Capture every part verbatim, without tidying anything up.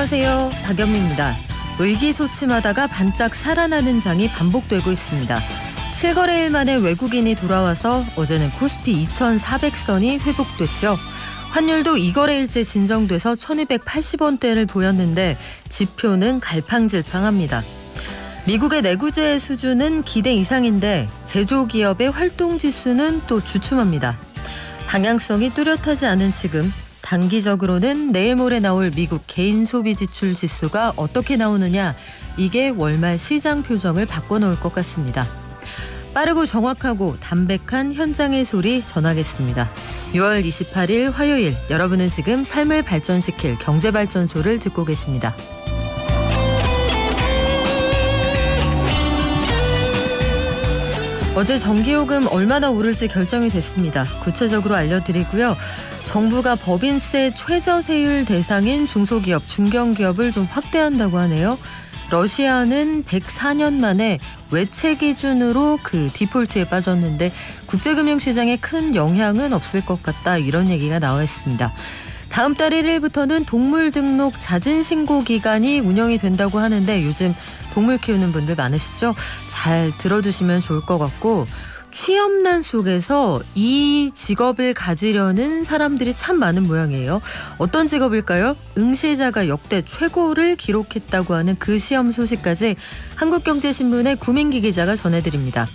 안녕하세요. 박연미입니다. 위기 소침하다가 반짝 살아나는 장이 반복되고 있습니다. 칠 거래일 만에 외국인이 돌아와서 어제는 코스피 이천사백 선이 회복됐죠. 환율도 이 거래일째 진정돼서 천이백팔십 원대를 보였는데 지표는 갈팡질팡합니다. 미국의 내구재 수준은 기대 이상인데 제조기업의 활동지수는 또 주춤합니다. 방향성이 뚜렷하지 않은 지금 단기적으로는 내일 모레 나올 미국 개인 소비 지출 지수가 어떻게 나오느냐, 이게 월말 시장 표정을 바꿔놓을 것 같습니다. 빠르고 정확하고 담백한 현장의 소리 전하겠습니다. 유월 이십팔일 화요일, 여러분은 지금 삶을 발전시킬 경제발전소를 듣고 계십니다. 어제 전기요금 얼마나 오를지 결정이 됐습니다. 구체적으로 알려드리고요. 정부가 법인세 최저세율 대상인 중소기업, 중견기업을 좀 확대한다고 하네요. 러시아는 백사 년 만에 외채 기준으로 그 디폴트에 빠졌는데 국제금융시장에 큰 영향은 없을 것 같다, 이런 얘기가 나와 있습니다. 다음 달 일 일부터는 동물 등록 자진신고 기간이 운영이 된다고 하는데 요즘 동물 키우는 분들 많으시죠? 잘 들어두시면 좋을 것 같고, 취업난 속에서 이 직업을 가지려는 사람들이 참 많은 모양이에요. 어떤 직업일까요? 응시자가 역대 최고를 기록했다고 하는 그 시험 소식까지 한국경제신문의 구민기 기자가 전해드립니다.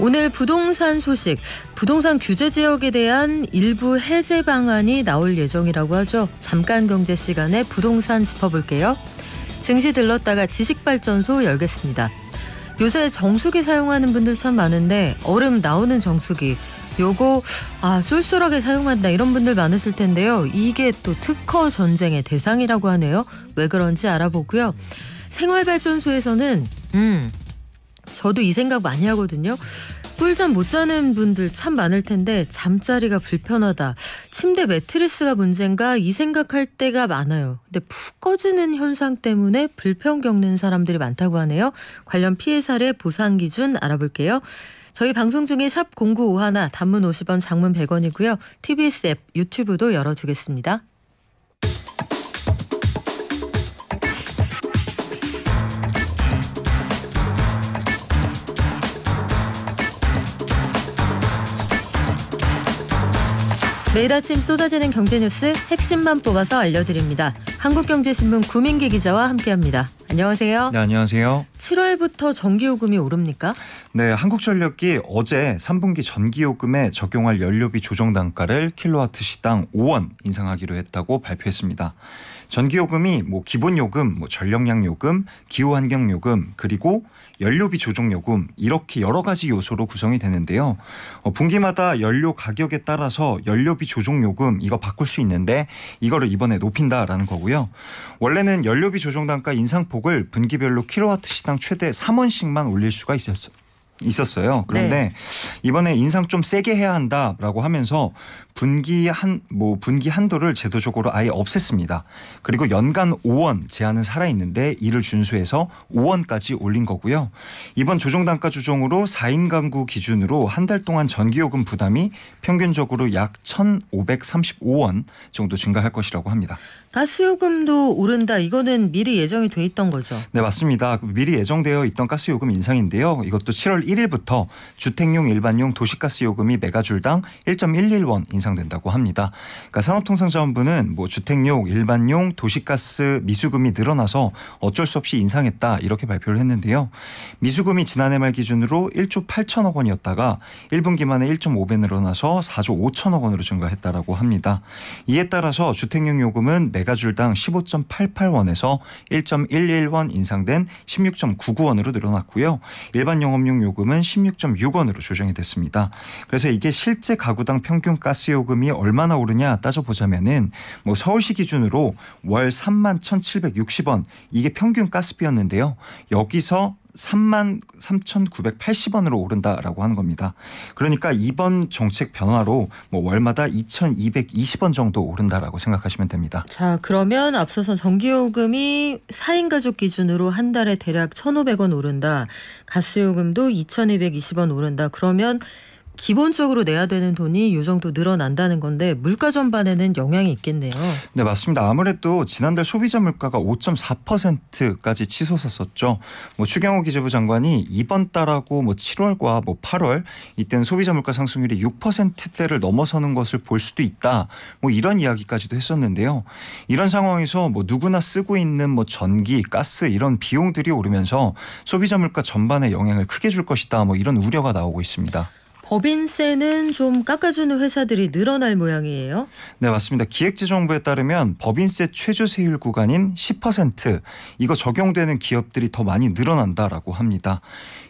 오늘 부동산 소식, 부동산 규제 지역에 대한 일부 해제 방안이 나올 예정이라고 하죠. 잠깐 경제 시간에 부동산 짚어볼게요. 증시 들렀다가 지식발전소 열겠습니다. 요새 정수기 사용하는 분들 참 많은데 얼음 나오는 정수기, 요거 아 쏠쏠하게 사용한다, 이런 분들 많으실 텐데요. 이게 또 특허 전쟁의 대상이라고 하네요. 왜 그런지 알아보고요. 생활발전소에서는 음 저도 이 생각 많이 하거든요. 꿀잠 못 자는 분들 참 많을 텐데 잠자리가 불편하다, 침대 매트리스가 문제인가, 이 생각할 때가 많아요. 근데 푹 꺼지는 현상 때문에 불편 겪는 사람들이 많다고 하네요. 관련 피해 사례 보상 기준 알아볼게요. 저희 방송 중에 샵 공구오일, 단문 오십 원, 장문 백 원이고요. 티비에스 앱, 유튜브도 열어주겠습니다. 매일 아침 쏟아지는 경제뉴스 핵심만 뽑아서 알려드립니다. 한국경제신문 구민기 기자와 함께합니다. 안녕하세요. 네, 안녕하세요. 칠월부터 전기요금이 오릅니까? 네, 한국전력이 어제 삼 분기 전기요금에 적용할 연료비 조정 단가를 킬로와트 시당 오 원 인상하기로 했다고 발표했습니다. 전기요금이 뭐 기본요금, 뭐 전력량요금, 기후환경요금, 그리고 연료비 조정요금, 이렇게 여러 가지 요소로 구성이 되는데요. 어, 분기마다 연료 가격에 따라서 연료비 조정요금, 이거 바꿀 수 있는데 이거를 이번에 높인다라는 거고요. 원래는 연료비 조정단가 인상폭을 분기별로 킬로와트 시당 최대 삼 원씩만 올릴 수가 있었어요. 있었어요. 그런데 네. 이번에 인상 좀 세게 해야 한다라고 하면서 분기 한 뭐 분기 한도를 제도적으로 아예 없앴습니다. 그리고 연간 오 원 제한은 살아 있는데 이를 준수해서 오 원까지 올린 거고요. 이번 조정 단가 조정으로 사 인 가구 기준으로 한 달 동안 전기요금 부담이 평균적으로 약 천오백삼십오 원 정도 증가할 것이라고 합니다. 가스요금도 오른다. 이거는 미리 예정이 돼 있던 거죠? 네, 맞습니다. 미리 예정되어 있던 가스요금 인상인데요. 이것도 칠월 일일부터 주택용, 일반용, 도시가스 요금이 메가줄당 일 점 일일 원 인상된다고 합니다. 그러니까 산업통상자원부는 뭐 주택용, 일반용, 도시가스 미수금이 늘어나서 어쩔 수 없이 인상했다, 이렇게 발표를 했는데요. 미수금이 지난해 말 기준으로 일조 팔천억 원이었다가 일 분기 만에 일 점 오 배 늘어나서 사조 오천억 원으로 증가했다라고 합니다. 이에 따라서 주택용 요금은 메가줄당 십오 점 팔팔 원에서 일 점 일일 원 인상된 십육 점 구구 원으로 늘어났고요. 일반 영업용 요금은 십육 점 육 원으로 조정이 됐습니다. 그래서 이게 실제 가구당 평균 가스요금이 얼마나 오르냐 따져보자면은 뭐 서울시 기준으로 월 삼만 천칠백육십 원, 이게 평균 가스비였는데요. 여기서 삼만 삼천구백팔십 원으로 오른다라고 하는 겁니다. 그러니까 이번 정책 변화로 뭐 월마다 이천이백이십 원 정도 오른다라고 생각하시면 됩니다. 자, 그러면 앞서서 전기요금이 사 인 가족 기준으로 한 달에 대략 천오백 원 오른다. 가스요금도 이천이백이십 원 오른다. 그러면 기본적으로 내야 되는 돈이 이 정도 늘어난다는 건데 물가 전반에는 영향이 있겠네요. 네, 맞습니다. 아무래도 지난달 소비자 물가가 오 점 사 퍼센트까지 치솟았었죠. 뭐 추경호 기재부 장관이 이번 달하고 뭐 칠월과 뭐 팔월 이때는 소비자 물가 상승률이 육 퍼센트대를 넘어서는 것을 볼 수도 있다. 뭐 이런 이야기까지도 했었는데요. 이런 상황에서 뭐 누구나 쓰고 있는 뭐 전기, 가스 이런 비용들이 오르면서 소비자 물가 전반에 영향을 크게 줄 것이다. 뭐 이런 우려가 나오고 있습니다. 법인세는 좀 깎아주는 회사들이 늘어날 모양이에요? 네, 맞습니다. 기획재정부에 따르면 법인세 최저세율 구간인 십 퍼센트 이거 적용되는 기업들이 더 많이 늘어난다라고 합니다.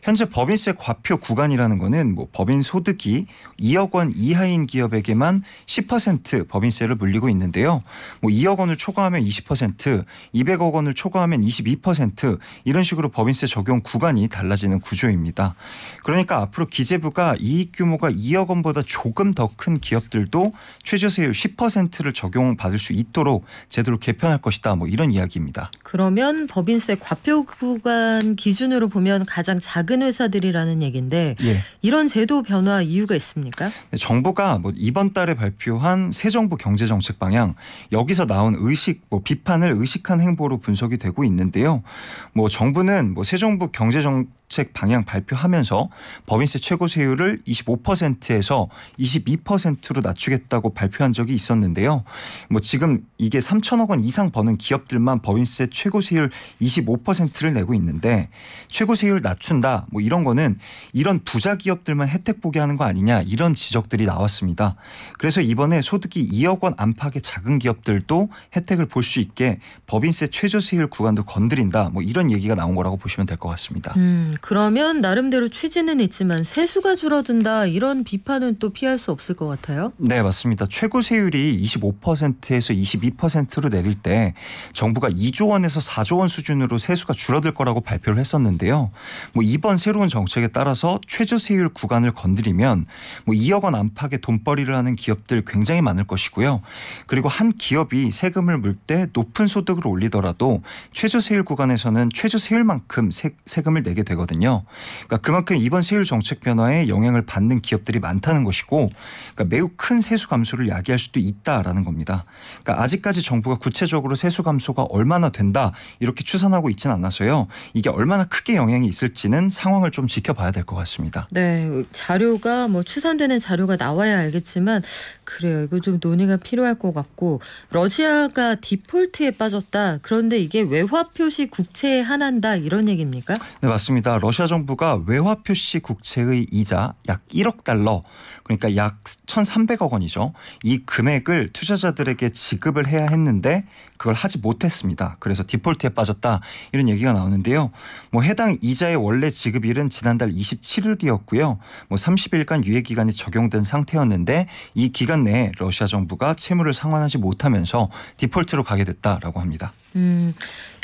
현재 법인세 과표 구간이라는 거는 뭐 법인 소득이 이억 원 이하인 기업에게만 십 퍼센트 법인세를 물리고 있는데요. 뭐 이억 원을 초과하면 이십 퍼센트, 이백억 원을 초과하면 이십이 퍼센트 이런 식으로 법인세 적용 구간이 달라지는 구조입니다. 그러니까 앞으로 기재부가 이 규모가 이억 원보다 조금 더 큰 기업들도 최저세율 십 퍼센트를 적용받을 수 있도록 제도를 개편할 것이다. 뭐 이런 이야기입니다. 그러면 법인세 과표 구간 기준으로 보면 가장 작은 회사들이라는 얘기인데 예. 이런 제도 변화 이유가 있습니까? 네, 정부가 뭐 이번 달에 발표한 새 정부 경제정책 방향 여기서 나온 의식, 뭐 비판을 의식한 행보로 분석이 되고 있는데요. 뭐 정부는 뭐 새 정부 경제정책 책 방향 발표하면서 법인세 최고세율을 이십오 퍼센트에서 이십이 퍼센트로 낮추겠다고 발표한 적이 있었는데요. 뭐 지금 이게 삼천억 원 이상 버는 기업들만 법인세 최고세율 이십오 퍼센트를 내고 있는데 최고세율 낮춘다 뭐 이런 거는 이런 부자 기업들만 혜택 보게 하는 거 아니냐 이런 지적들이 나왔습니다. 그래서 이번에 소득이 이억 원 안팎의 작은 기업들도 혜택을 볼 수 있게 법인세 최저세율 구간도 건드린다 뭐 이런 얘기가 나온 거라고 보시면 될 것 같습니다. 음. 그러면 나름대로 취지는 있지만 세수가 줄어든다 이런 비판은 또 피할 수 없을 것 같아요. 네, 맞습니다. 최고세율이 이십오 퍼센트에서 이십이 퍼센트로 내릴 때 정부가 이조 원에서 사조 원 수준으로 세수가 줄어들 거라고 발표를 했었는데요. 뭐 이번 새로운 정책에 따라서 최저세율 구간을 건드리면 뭐 이억 원 안팎의 돈벌이를 하는 기업들 굉장히 많을 것이고요. 그리고 한 기업이 세금을 물 때 높은 소득을 올리더라도 최저세율 구간에서는 최저세율만큼 세, 세금을 내게 되고 거든요. 그러니까 그만큼 이번 세율 정책 변화에 영향을 받는 기업들이 많다는 것이고, 그러니까 매우 큰 세수 감소를 야기할 수도 있다라는 겁니다. 그러니까 아직까지 정부가 구체적으로 세수 감소가 얼마나 된다 이렇게 추산하고 있지는 않아서요. 이게 얼마나 크게 영향이 있을지는 상황을 좀 지켜봐야 될 것 같습니다. 네, 자료가 뭐 추산되는 자료가 나와야 알겠지만 그래요. 이거 좀 논의가 필요할 것 같고 러시아가 디폴트에 빠졌다. 그런데 이게 외화표시 국채에 한한다 이런 얘기입니까? 네, 맞습니다. 러시아 정부가 외화표시 국채의 이자 약 일억 달러 그러니까 약 천삼백억 원이죠. 이 금액을 투자자들에게 지급을 해야 했는데 그걸 하지 못했습니다. 그래서 디폴트에 빠졌다 이런 얘기가 나오는데요. 뭐 해당 이자의 원래 지급일은 지난달 이십칠일이었고요. 뭐 삼십일간 유예기간이 적용된 상태였는데 이 기간 내에 러시아 정부가 채무를 상환하지 못하면서 디폴트로 가게 됐다라고 합니다. 음,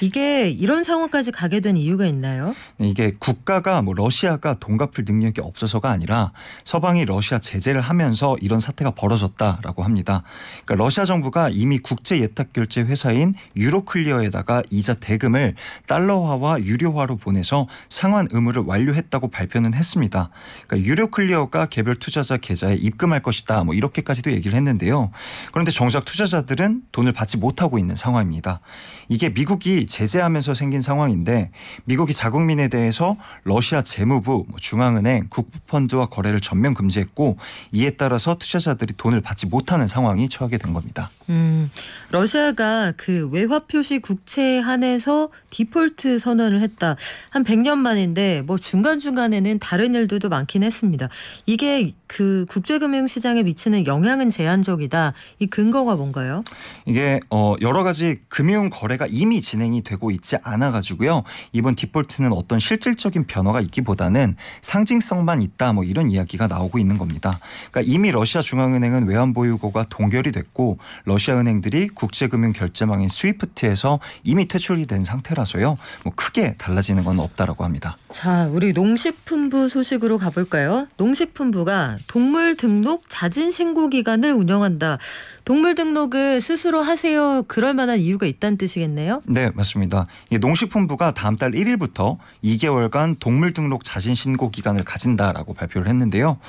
이게 이런 상황까지 가게 된 이유가 있나요? 이게 국가가 뭐 러시아가 돈 갚을 능력이 없어서가 아니라 서방이 러시아 제재를 하면서 이런 사태가 벌어졌다라고 합니다. 그러니까 러시아 정부가 이미 국제 예탁 결제 회사인 유로클리어에다가 이자 대금을 달러화와 유료화로 보내서 상환 의무를 완료했다고 발표는 했습니다. 그러니까 유로클리어가 개별 투자자 계좌에 입금할 것이다. 뭐 이렇게까지도 얘기를 했는데요. 그런데 정작 투자자들은 돈을 받지 못하고 있는 상황입니다. 이게 미국이 제재하면서 생긴 상황인데 미국이 자국민에 대해서 러시아 재무부, 중앙은행, 국부펀드와 거래를 전면 금지했고 이에 따라서 투자자들이 돈을 받지 못하는 상황이 처하게 된 겁니다. 음, 러시아가 그 외화표시 국채에 한해서 디폴트 선언을 했다. 한 백 년 만인데 뭐 중간중간에는 다른 일들도 많긴 했습니다. 이게 그 국제금융시장에 미치는 영향은 제한적이다. 이 근거가 뭔가요? 이게 어, 여러 가지 금융 거래가 이미 진행이 되고 있지 않아가지고요. 이번 디폴트는 어떤 실질적인 변화가 있기보다는 상징성만 있다. 뭐 이런 이야기가 나오고 있는 겁니다. 그러니까 이미 러시아 중앙은행은 외환보유고가 동결이 됐고 러시아 은행들이 국제금융 결제망인 스위프트에서 이미 퇴출이 된 상태라서요. 뭐 크게 달라지는 건 없다라고 합니다. 자, 우리 농식품부 소식으로 가볼까요? 농식품부가 동물 등록 자진 신고 기간을 운영한다. 동물 등록은 스스로 하세요. 그럴 만한 이유가 있다는 뜻이겠네요. 네, 맞습니다. 농식품부가 다음 달 일 일부터 이 개월간 동물 등록 자진 신고 기간을 가진다라고 발표를 했는데요.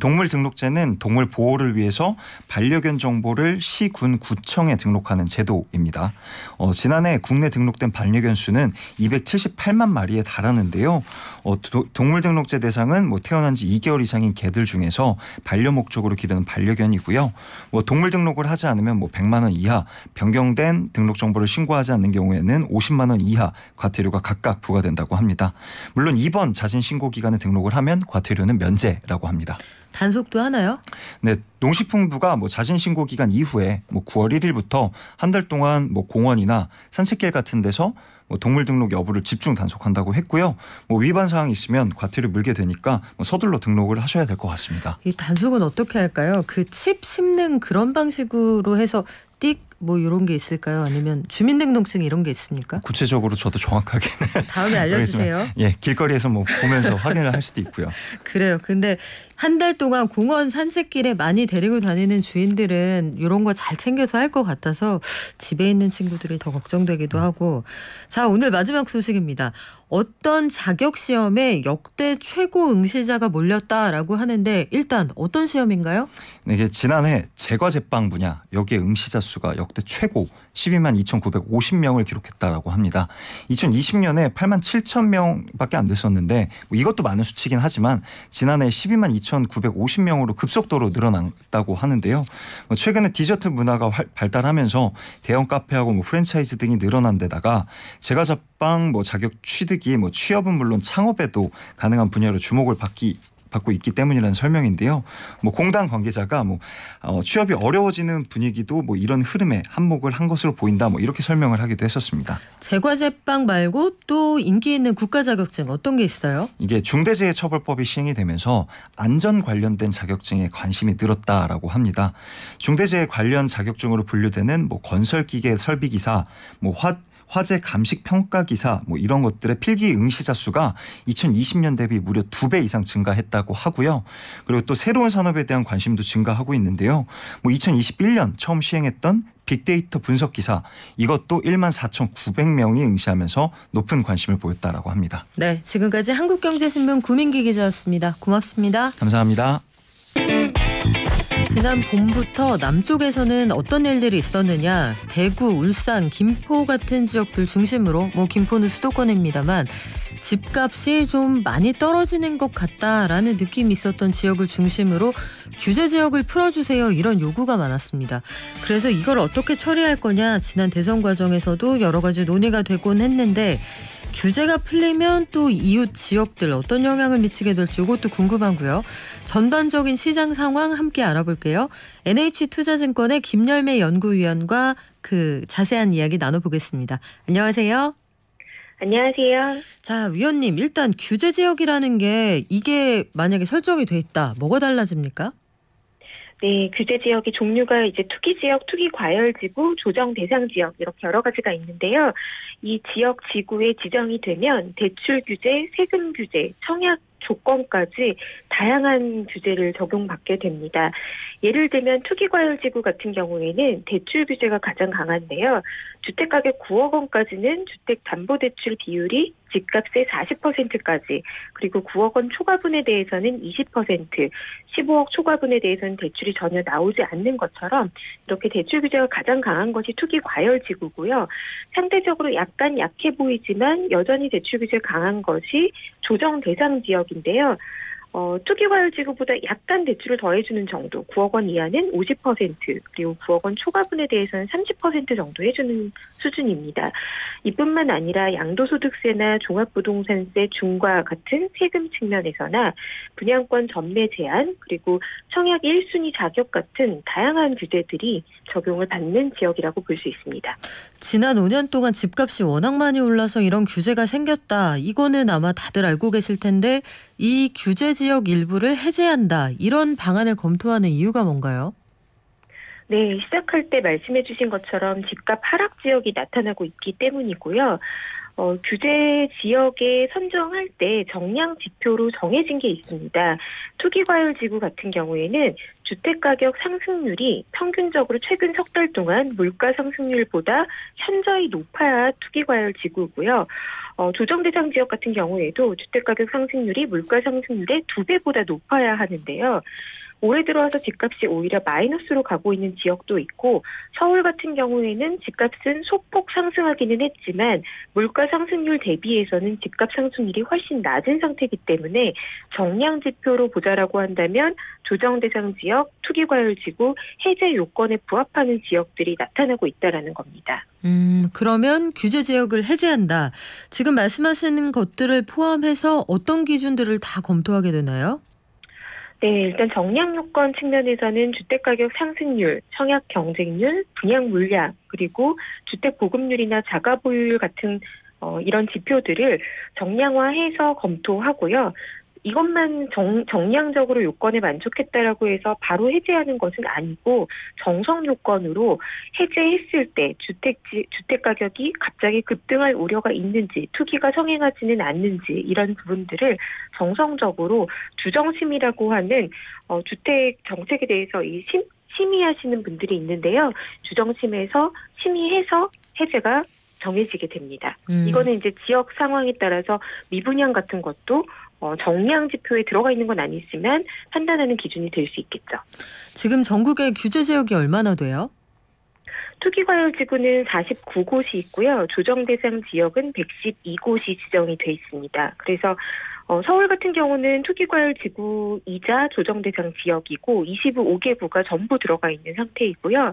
동물 등록제는 동물 보호를 위해서 반려견 정보를 시군 구청에 등록하는 제도입니다. 어, 지난해 국내 등록된 반려견 수는 이백칠십팔만 마리에 달하는데요. 어, 도, 동물 등록제 대상은 뭐 태어난 지 이 개월 이상인 개들 중에서 반려 목적으로 기르는 반려견이고요. 뭐 동물 등록을 하지 않으면 뭐 백만 원 이하, 변경된 등록 정보를 신고하지 않는 경우에는 오십만 원 이하 과태료가 각각 부과된다고 합니다. 물론 이번 자진 신고 기간에 등록을 하면 과태료는 면제라고 합니다. 단속도 하나요? 네, 농식품부가 뭐 자진 신고 기간 이후에 뭐 구월 일일부터 한 달 동안 뭐 공원이나 산책길 같은 데서 뭐 동물 등록 여부를 집중 단속한다고 했고요. 뭐 위반 사항이 있으면 과태료 물게 되니까 뭐 서둘러 등록을 하셔야 될 것 같습니다. 이 단속은 어떻게 할까요? 그 칩 심는 그런 방식으로 해서 띡 뭐 이런 게 있을까요? 아니면 주민등록증 이런 게 있습니까? 구체적으로 저도 정확하게는 다음에 알려주세요. 예, 길거리에서 뭐 보면서 확인을 할 수도 있고요. 그래요. 근데 한 달 동안 공원 산책길에 많이 데리고 다니는 주인들은 이런 거 잘 챙겨서 할 것 같아서 집에 있는 친구들이 더 걱정되기도 하고. 자, 오늘 마지막 소식입니다. 어떤 자격시험에 역대 최고 응시자가 몰렸다라고 하는데 일단 어떤 시험인가요? 네, 이게 지난해 제과제빵 분야 여기에 응시자 수가 역대 최고 십이만 이천구백오십 명을 기록했다라고 합니다. 이천이십 년에 팔만 칠천 명밖에 안 됐었는데 뭐 이것도 많은 수치긴 하지만 지난해 십이만 이천구백오십 명으로 급속도로 늘어났다고 하는데요. 뭐 최근에 디저트 문화가 활, 발달하면서 대형 카페하고 뭐 프랜차이즈 등이 늘어난 데다가 제과제빵 뭐 자격 취득이 뭐 취업은 물론 창업에도 가능한 분야로 주목을 받기 받고 있기 때문이라는 설명인데요. 뭐 공단 관계자가 뭐 어, 취업이 어려워지는 분위기도 뭐 이런 흐름에 한몫을 한 것으로 보인다. 뭐 이렇게 설명을 하기도 했었습니다. 제과제빵 말고 또 인기 있는 국가자격증 어떤 게 있어요? 이게 중대재해처벌법이 시행이 되면서 안전 관련된 자격증에 관심이 늘었다라고 합니다. 중대재해 관련 자격증으로 분류되는 뭐 건설기계 설비기사, 뭐 화 화재 감식 평가 기사 뭐 이런 것들의 필기 응시자 수가 이천이십 년 대비 무려 두 배 이상 증가했다고 하고요. 그리고 또 새로운 산업에 대한 관심도 증가하고 있는데요. 뭐 이천이십일 년 처음 시행했던 빅데이터 분석 기사 이것도 일만 사천구백 명이 응시하면서 높은 관심을 보였다라고 합니다. 네, 지금까지 한국경제신문 구민기 기자였습니다. 고맙습니다. 감사합니다. 지난 봄부터 남쪽에서는 어떤 일들이 있었느냐. 대구, 울산, 김포 같은 지역들 중심으로 뭐 김포는 수도권입니다만 집값이 좀 많이 떨어지는 것 같다라는 느낌이 있었던 지역을 중심으로 규제 지역을 풀어주세요 이런 요구가 많았습니다. 그래서 이걸 어떻게 처리할 거냐 지난 대선 과정에서도 여러 가지 논의가 되곤 했는데 규제가 풀리면 또 이웃 지역들 어떤 영향을 미치게 될지 이것도 궁금하고요. 전반적인 시장 상황 함께 알아볼게요. 엔에이치투자증권의 김열매 연구위원과 그 자세한 이야기 나눠보겠습니다. 안녕하세요. 안녕하세요. 자, 위원님 일단 규제 지역이라는 게 이게 만약에 설정이 돼 있다. 뭐가 달라집니까? 네, 규제 지역의 종류가 이제 투기 지역, 투기 과열 지구, 조정 대상 지역 이렇게 여러 가지가 있는데요. 이 지역 지구에 지정이 되면 대출 규제, 세금 규제, 청약 조건까지 다양한 규제를 적용받게 됩니다. 예를 들면 투기 과열 지구 같은 경우에는 대출 규제가 가장 강한데요. 주택가격 구억 원까지는 주택담보대출 비율이 집값의 사십 퍼센트까지, 그리고 구억 원 초과분에 대해서는 이십 퍼센트, 십오억 초과분에 대해서는 대출이 전혀 나오지 않는 것처럼 이렇게 대출 규제가 가장 강한 것이 투기 과열 지구고요. 상대적으로 약간 약해 보이지만 여전히 대출 규제 강한 것이 조정 대상 지역인데요. 어, 투기과열지구보다 약간 대출을 더해주는 정도, 구억 원 이하는 오십 퍼센트, 그리고 구억 원 초과분에 대해서는 삼십 퍼센트 정도 해주는 수준입니다. 이뿐만 아니라 양도소득세나 종합부동산세 중과 같은 세금 측면에서나 분양권 전매 제한, 그리고 청약 일 순위 자격 같은 다양한 규제들이 적용을 받는 지역이라고 볼 수 있습니다. 지난 오 년 동안 집값이 워낙 많이 올라서 이런 규제가 생겼다. 이거는 아마 다들 알고 계실 텐데 이 규제 지역 일부를 해제한다. 이런 방안을 검토하는 이유가 뭔가요? 네, 시작할 때 말씀해 주신 것처럼 집값 하락 지역이 나타나고 있기 때문이고요. 어, 규제 지역에 선정할 때 정량 지표로 정해진 게 있습니다. 투기과열 지구 같은 경우에는 주택가격 상승률이 평균적으로 최근 석 달 동안 물가 상승률보다 현저히 높아야 투기과열 지구고요. 어, 조정 대상 지역 같은 경우에도 주택가격 상승률이 물가 상승률의 두 배보다 높아야 하는데요. 올해 들어와서 집값이 오히려 마이너스로 가고 있는 지역도 있고, 서울 같은 경우에는 집값은 소폭 상승하기는 했지만 물가 상승률 대비해서는 집값 상승률이 훨씬 낮은 상태이기 때문에 정량 지표로 보자라고 한다면 조정 대상 지역, 투기과열 지구, 해제 요건에 부합하는 지역들이 나타나고 있다라는 겁니다. 음, 그러면 규제 지역을 해제한다. 지금 말씀하시는 것들을 포함해서 어떤 기준들을 다 검토하게 되나요? 네, 일단 정량 요건 측면에서는 주택가격 상승률, 청약 경쟁률, 분양 물량, 그리고 주택 보급률이나 자가 보유율 같은 어, 이런 지표들을 정량화해서 검토하고요. 이것만 정, 정량적으로 요건에 만족했다라고 해서 바로 해제하는 것은 아니고 정성 요건으로 해제했을 때 주택지, 주택 가격이 갑자기 급등할 우려가 있는지, 투기가 성행하지는 않는지 이런 부분들을 정성적으로 주정심의라고 하는 어, 주택 정책에 대해서 이 심, 심의하시는 분들이 있는데요. 주정심에서 심의해서 해제가 정해지게 됩니다. 음. 이거는 이제 지역 상황에 따라서 미분양 같은 것도 어, 정량 지표에 들어가 있는 건 아니지만 판단하는 기준이 될 수 있겠죠. 지금 전국의 규제 지역이 얼마나 돼요? 투기과열 지구는 사십구 곳이 있고요. 조정 대상 지역은 백십이 곳이 지정이 돼 있습니다. 그래서 어, 서울 같은 경우는 투기과열 지구이자 조정 대상 지역이고 이십오 개구가 전부 들어가 있는 상태이고요.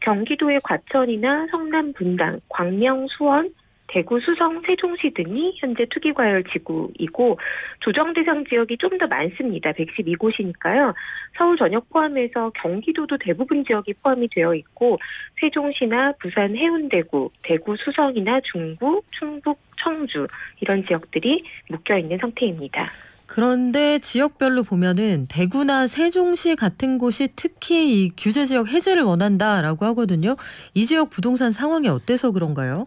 경기도의 과천이나 성남 분당, 광명, 수원, 대구, 수성, 세종시 등이 현재 투기과열 지구이고 조정 대상 지역이 좀 더 많습니다. 백십이 곳이니까요. 서울 전역 포함해서 경기도도 대부분 지역이 포함이 되어 있고 세종시나 부산, 해운대구, 대구, 수성이나 중구, 충북, 청주 이런 지역들이 묶여있는 상태입니다. 그런데 지역별로 보면은 대구나 세종시 같은 곳이 특히 이 규제 지역 해제를 원한다라고 하거든요. 이 지역 부동산 상황이 어때서 그런가요?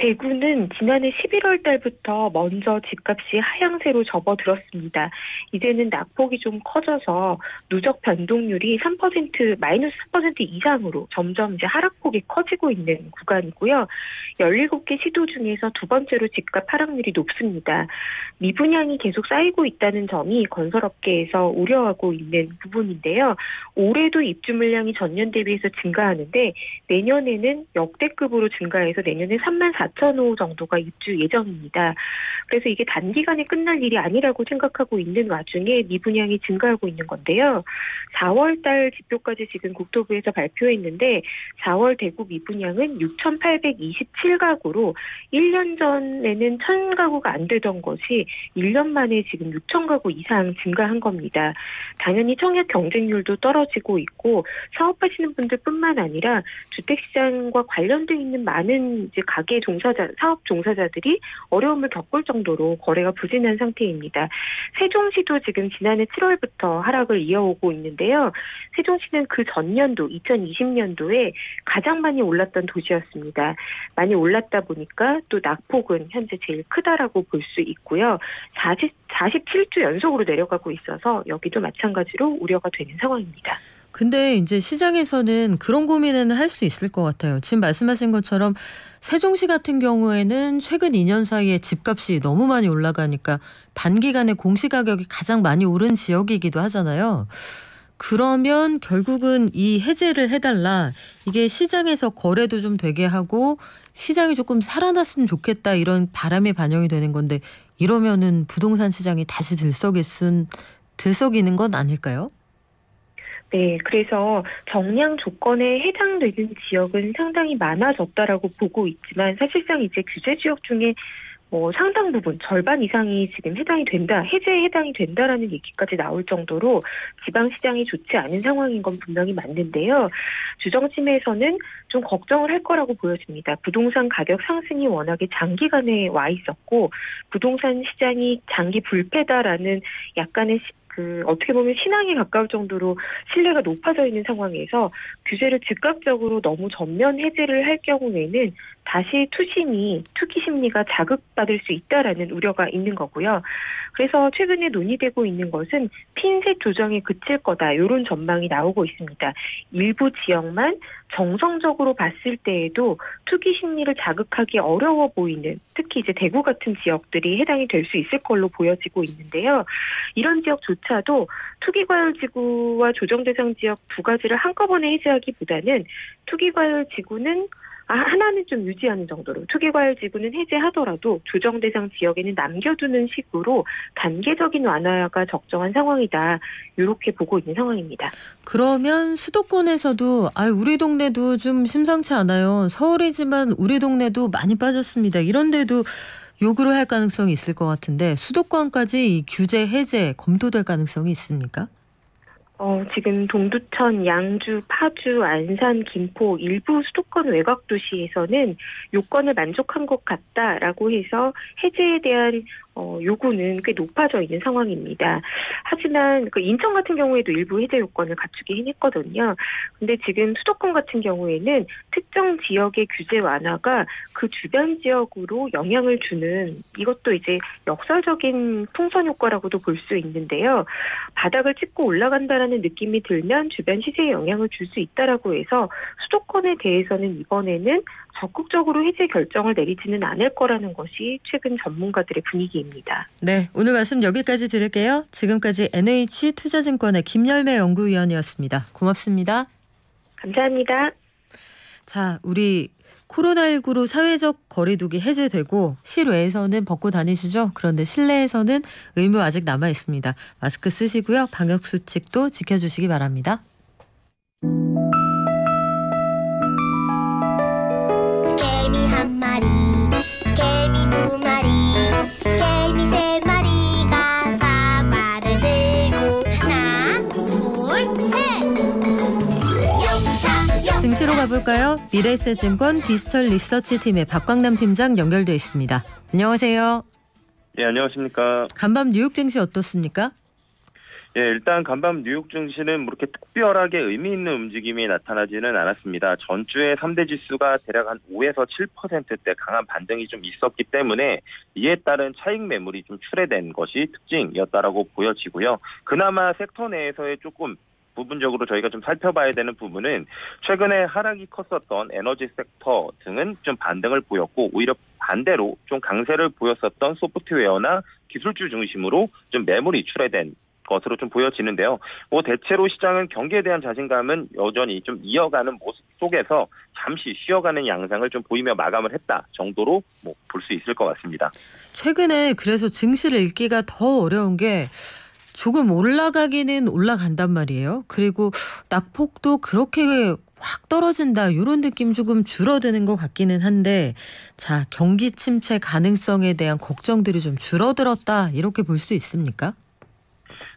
대구는 지난해 십일월 달부터 먼저 집값이 하향세로 접어들었습니다. 이제는 낙폭이 좀 커져서 누적 변동률이 삼 퍼센트, 마이너스 삼 퍼센트 이상으로 점점 이제 하락폭이 커지고 있는 구간이고요. 열일곱 개 시도 중에서 두 번째로 집값 하락률이 높습니다. 미분양이 계속 쌓이고 있다는 점이 건설업계에서 우려하고 있는 부분인데요. 올해도 입주 물량이 전년 대비해서 증가하는데 내년에는 역대급으로 증가해서 내년에 삼만 사천 호 정도가 입주 예정입니다. 그래서 이게 단기간에 끝날 일이 아니라고 생각하고 있는 와중에 미분양이 증가하고 있는 건데요. 사월 달 지표까지 지금 국토부에서 발표했는데 사월 대구 미분양은 육천팔백이십칠 가구로 일 년 전에는 천 가구가 안 되던 것이 일 년 만에 지금 육천 가구 이상 증가한 겁니다. 당연히 청약 경쟁률도 떨어지고 있고 사업하시는 분들뿐만 아니라 주택시장과 관련돼 있는 많은 이제 가게 종사자, 사업 종사자들이 어려움을 겪을 정도로 거래가 부진한 상태입니다. 세종시도 지금 지난해 칠월부터 하락을 이어오고 있는데요. 세종시는 그 전년도 이천이십 년도에 가장 많이 올랐던 도시였습니다. 많이 올랐다 보니까 또 낙폭은 현재 제일 크다라고 볼 수 있고요. 사십칠 주 연속으로 내려가고 있어서 여기도 마찬가지로 우려가 되는 상황입니다. 근데 이제 시장에서는 그런 고민은 할 수 있을 것 같아요. 지금 말씀하신 것처럼 세종시 같은 경우에는 최근 이 년 사이에 집값이 너무 많이 올라가니까 단기간에 공시가격이 가장 많이 오른 지역이기도 하잖아요. 그러면 결국은 이 해제를 해달라. 이게 시장에서 거래도 좀 되게 하고 시장이 조금 살아났으면 좋겠다 이런 바람에 반영이 되는 건데 이러면은 부동산 시장이 다시 들썩이순, 들썩이는 건 아닐까요? 네, 그래서 정량 조건에 해당되는 지역은 상당히 많아졌다라고 보고 있지만 사실상 이제 규제 지역 중에 뭐 상당 부분, 절반 이상이 지금 해당이 된다, 해제에 해당이 된다라는 얘기까지 나올 정도로 지방시장이 좋지 않은 상황인 건 분명히 맞는데요. 주정심에서는 좀 걱정을 할 거라고 보여집니다. 부동산 가격 상승이 워낙에 장기간에 와 있었고 부동산 시장이 장기 불패다라는 약간의 그 어떻게 보면 신앙에 가까울 정도로 신뢰가 높아져 있는 상황에서 규제를 즉각적으로 너무 전면 해제를 할 경우에는 다시 투심이 투기 심리가 자극받을 수 있다라는 우려가 있는 거고요. 그래서 최근에 논의되고 있는 것은 핀셋 조정에 그칠 거다 이런 전망이 나오고 있습니다. 일부 지역만 정성적으로 봤을 때에도 투기 심리를 자극하기 어려워 보이는 특히 이제 대구 같은 지역들이 해당이 될 수 있을 걸로 보여지고 있는데요. 이런 지역조차도 투기과열지구와 조정대상지역 두 가지를 한꺼번에 해제하기보다는 투기과열지구는 하나는 좀 유지하는 정도로 투기과열지구는 해제하더라도 조정대상 지역에는 남겨두는 식으로 단계적인 완화가 적정한 상황이다. 이렇게 보고 있는 상황입니다. 그러면 수도권에서도 아유, 우리 동네도 좀 심상치 않아요. 서울이지만 우리 동네도 많이 빠졌습니다. 이런데도 요구를 할 가능성이 있을 것 같은데 수도권까지 이 규제 해제 검토될 가능성이 있습니까? 어, 지금 동두천, 양주, 파주, 안산, 김포 일부 수도권 외곽 도시에서는 요건을 만족한 것 같다라고 해서 해제에 대한 어, 요구는 꽤 높아져 있는 상황입니다. 하지만 그 인천 같은 경우에도 일부 해제 요건을 갖추긴 했거든요. 근데 지금 수도권 같은 경우에는 특정 지역의 규제 완화가 그 주변 지역으로 영향을 주는 이것도 이제 역설적인 풍선 효과라고도 볼 수 있는데요. 바닥을 찍고 올라간다라는 느낌이 들면 주변 시세에 영향을 줄 수 있다라고 해서 수도권에 대해서는 이번에는 적극적으로 해제 결정을 내리지는 않을 거라는 것이 최근 전문가들의 분위기입니다. 네, 오늘 말씀 여기까지 들을게요. 지금까지 엔에이치투자증권의 김열매 연구위원이었습니다. 고맙습니다. 감사합니다. 자, 우리 코로나십구로 사회적 거리두기 해제되고 실외에서는 벗고 다니시죠? 그런데 실내에서는 의무 아직 남아 있습니다. 마스크 쓰시고요. 방역수칙도 지켜주시기 바랍니다. 증시로 가볼까요? 미래에셋증권 디지털 리서치팀의 박광남 팀장 연결돼 있습니다. 안녕하세요. 예, 안녕하십니까. 간밤 뉴욕 증시 어떻습니까? 예, 일단 간밤 뉴욕 증시는 이렇게 특별하게 의미 있는 움직임이 나타나지는 않았습니다. 전주에 삼 대 지수가 대략 한 오에서 칠 퍼센트대 강한 반등이 좀 있었기 때문에 이에 따른 차익 매물이 좀 출회된 것이 특징이었다라고 보여지고요. 그나마 섹터 내에서의 조금 부분적으로 저희가 좀 살펴봐야 되는 부분은 최근에 하락이 컸었던 에너지 섹터 등은 좀 반등을 보였고 오히려 반대로 좀 강세를 보였었던 소프트웨어나 기술주 중심으로 좀 매물이 출회된 것으로 좀 보여지는데요. 뭐 대체로 시장은 경기에 대한 자신감은 여전히 좀 이어가는 모습 속에서 잠시 쉬어가는 양상을 좀 보이며 마감을 했다 정도로 뭐 볼 수 있을 것 같습니다. 최근에 그래서 증시를 읽기가 더 어려운 게 조금 올라가기는 올라간단 말이에요. 그리고 낙폭도 그렇게 확 떨어진다 이런 느낌 조금 줄어드는 것 같기는 한데 자 경기 침체 가능성에 대한 걱정들이 좀 줄어들었다 이렇게 볼 수 있습니까?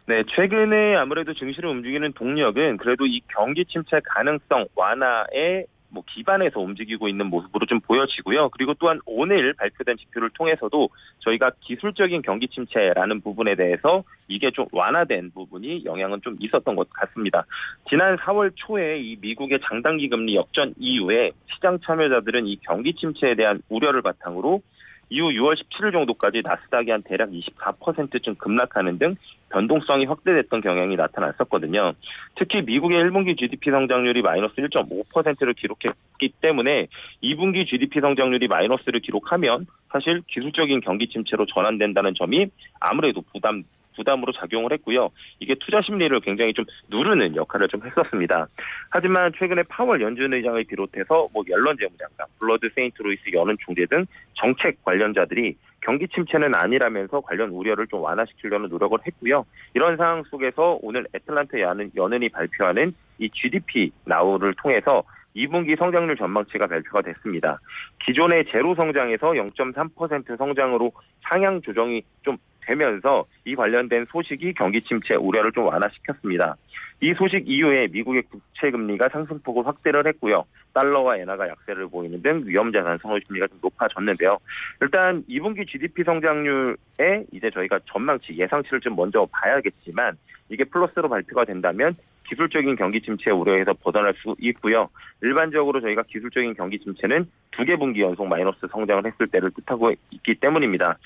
네, 최근에 아무래도 증시를 움직이는 동력은 그래도 이 경기 침체 가능성 완화에 뭐 기반해서 움직이고 있는 모습으로 좀 보여지고요. 그리고 또한 오늘 발표된 지표를 통해서도 저희가 기술적인 경기 침체라는 부분에 대해서 이게 좀 완화된 부분이 영향은 좀 있었던 것 같습니다. 지난 사월 초에 이 미국의 장단기 금리 역전 이후에 시장 참여자들은 이 경기 침체에 대한 우려를 바탕으로 이후 유월 십칠일 정도까지 나스닥이 한 대략 이십사 퍼센트쯤 급락하는 등 변동성이 확대됐던 경향이 나타났었거든요. 특히 미국의 일분기 지디피 성장률이 마이너스 일 점 오 퍼센트를 기록했기 때문에 이분기 지디피 성장률이 마이너스를 기록하면 사실 기술적인 경기 침체로 전환된다는 점이 아무래도 부담, 부담으로 작용을 했고요. 이게 투자 심리를 굉장히 좀 누르는 역할을 좀 했었습니다. 하지만 최근에 파월 연준 의장을 비롯해서 뭐 옐런 재무장관, 블러드 세인트루이스 연은 중재 등 정책 관련자들이 경기 침체는 아니라면서 관련 우려를 좀 완화시키려는 노력을 했고요. 이런 상황 속에서 오늘 애틀랜타 연은이 발표하는 이 지디피 나우를 통해서 이분기 성장률 전망치가 발표가 됐습니다. 기존의 제로 성장에서 영 점 삼 퍼센트 성장으로 상향 조정이 좀 되면서 이 관련된 소식이 경기 침체 우려를 좀 완화시켰습니다. 이 소식 이후에 미국의 국채 금리가 상승폭을 확대를 했고요. 달러와 엔화가 약세를 보이는 등 위험자산 선호 심리가 좀 높아졌는데요. 일단 이분기 지디피 성장률에 이제 저희가 전망치 예상치를 좀 먼저 봐야겠지만 이게 플러스로 발표가 된다면 기술적인 경기 침체 우려에서 벗어날 수 있고요. 일반적으로 저희가 기술적인 경기 침체는 두 개 분기 연속 마이너스 성장을 했을 때를 뜻하고 있기 때문입니다.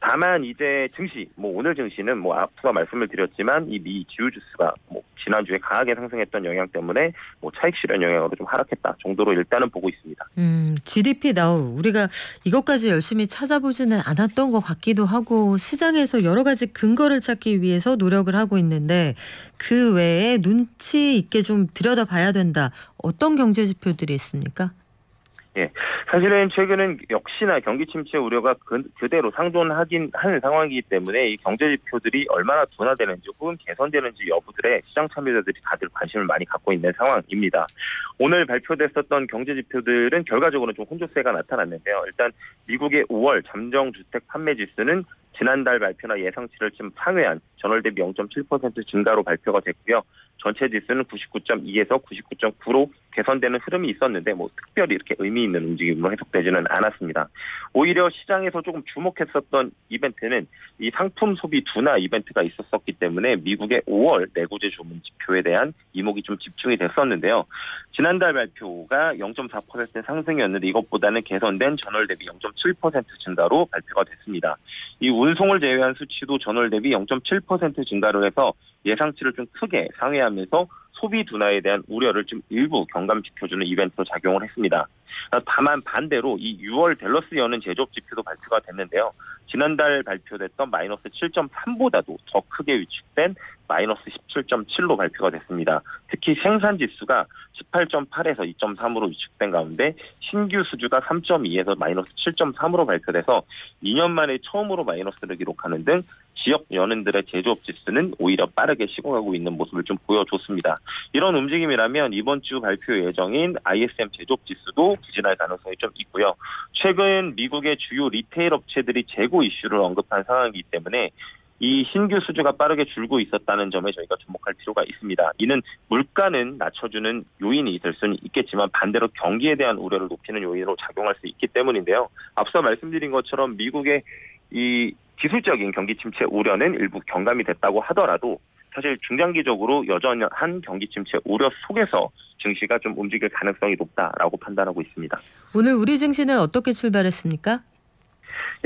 다만 이제 증시, 뭐 오늘 증시는 뭐 앞서 말씀을 드렸지만 이 미 지우주스가 뭐 지난주에 강하게 상승했던 영향 때문에 뭐 차익 실현 영향으로 좀 하락했다 정도로 일단은 보고 있습니다. 음, 지디피 나우 우리가 이것까지 열심히 찾아보지는 않았던 것 같기도 하고 시장에서 여러 가지 근거를 찾기 위해서 노력을 하고 있는데 그 외에 눈치 있게 좀 들여다봐야 된다. 어떤 경제 지표들이 있습니까? 예, 사실은 최근은 역시나 경기 침체 우려가 그, 그대로 상존하긴 하는 상황이기 때문에 이 경제 지표들이 얼마나 둔화되는지 혹은 개선되는지 여부들에 시장 참여자들이 다들 관심을 많이 갖고 있는 상황입니다. 오늘 발표됐었던 경제 지표들은 결과적으로는 좀 혼조세가 나타났는데요. 일단 미국의 오월 잠정 주택 판매 지수는 지난달 발표나 예상치를 좀 상회한 전월 대비 영 점 칠 퍼센트 증가로 발표가 됐고요. 전체 지수는 구십구 점 이에서 구십구 점 구로 개선되는 흐름이 있었는데 뭐 특별히 이렇게 의미 있는 움직임으로 해석되지는 않았습니다. 오히려 시장에서 조금 주목했었던 이벤트는 이 상품 소비 둔화 이벤트가 있었었기 때문에 미국의 오월 내구재 주문 지표에 대한 이목이 좀 집중이 됐었는데요. 지난달 발표가 영 점 사 퍼센트 상승이었는데 이것보다는 개선된 전월 대비 영 점 칠 퍼센트 증가로 발표가 됐습니다. 이 운송을 제외한 수치도 전월 대비 영 점 칠 퍼센트 증가를 해서 예상치를 좀 크게 상회하면서 소비 둔화에 대한 우려를 좀 일부 경감시켜주는 이벤트로 작용을 했습니다. 다만 반대로 이 유월 댈러스 여는 제조업 지표도 발표가 됐는데요. 지난달 발표됐던 마이너스 칠 점 삼보다도 더 크게 위축된 마이너스 십칠 점 칠로 발표가 됐습니다. 특히 생산지수가 십팔 점 팔에서 이 점 삼으로 위축된 가운데 신규 수주가 삼 점 이에서 마이너스 칠 점 삼으로 발표돼서 이 년 만에 처음으로 마이너스를 기록하는 등 지역 연은들의 제조업 지수는 오히려 빠르게 식어가고 있는 모습을 좀 보여줬습니다. 이런 움직임이라면 이번 주 발표 예정인 아이에스엠 제조업 지수도 부진할 가능성이 좀 있고요. 최근 미국의 주요 리테일 업체들이 재고 이슈를 언급한 상황이기 때문에 이 신규 수주가 빠르게 줄고 있었다는 점에 저희가 주목할 필요가 있습니다. 이는 물가는 낮춰주는 요인이 될 수는 있겠지만 반대로 경기에 대한 우려를 높이는 요인으로 작용할 수 있기 때문인데요. 앞서 말씀드린 것처럼 미국의 이 기술적인 경기 침체 우려는 일부 경감이 됐다고 하더라도 사실 중장기적으로 여전한 경기 침체 우려 속에서 증시가 좀 움직일 가능성이 높다라고 판단하고 있습니다. 오늘 우리 증시는 어떻게 출발했습니까?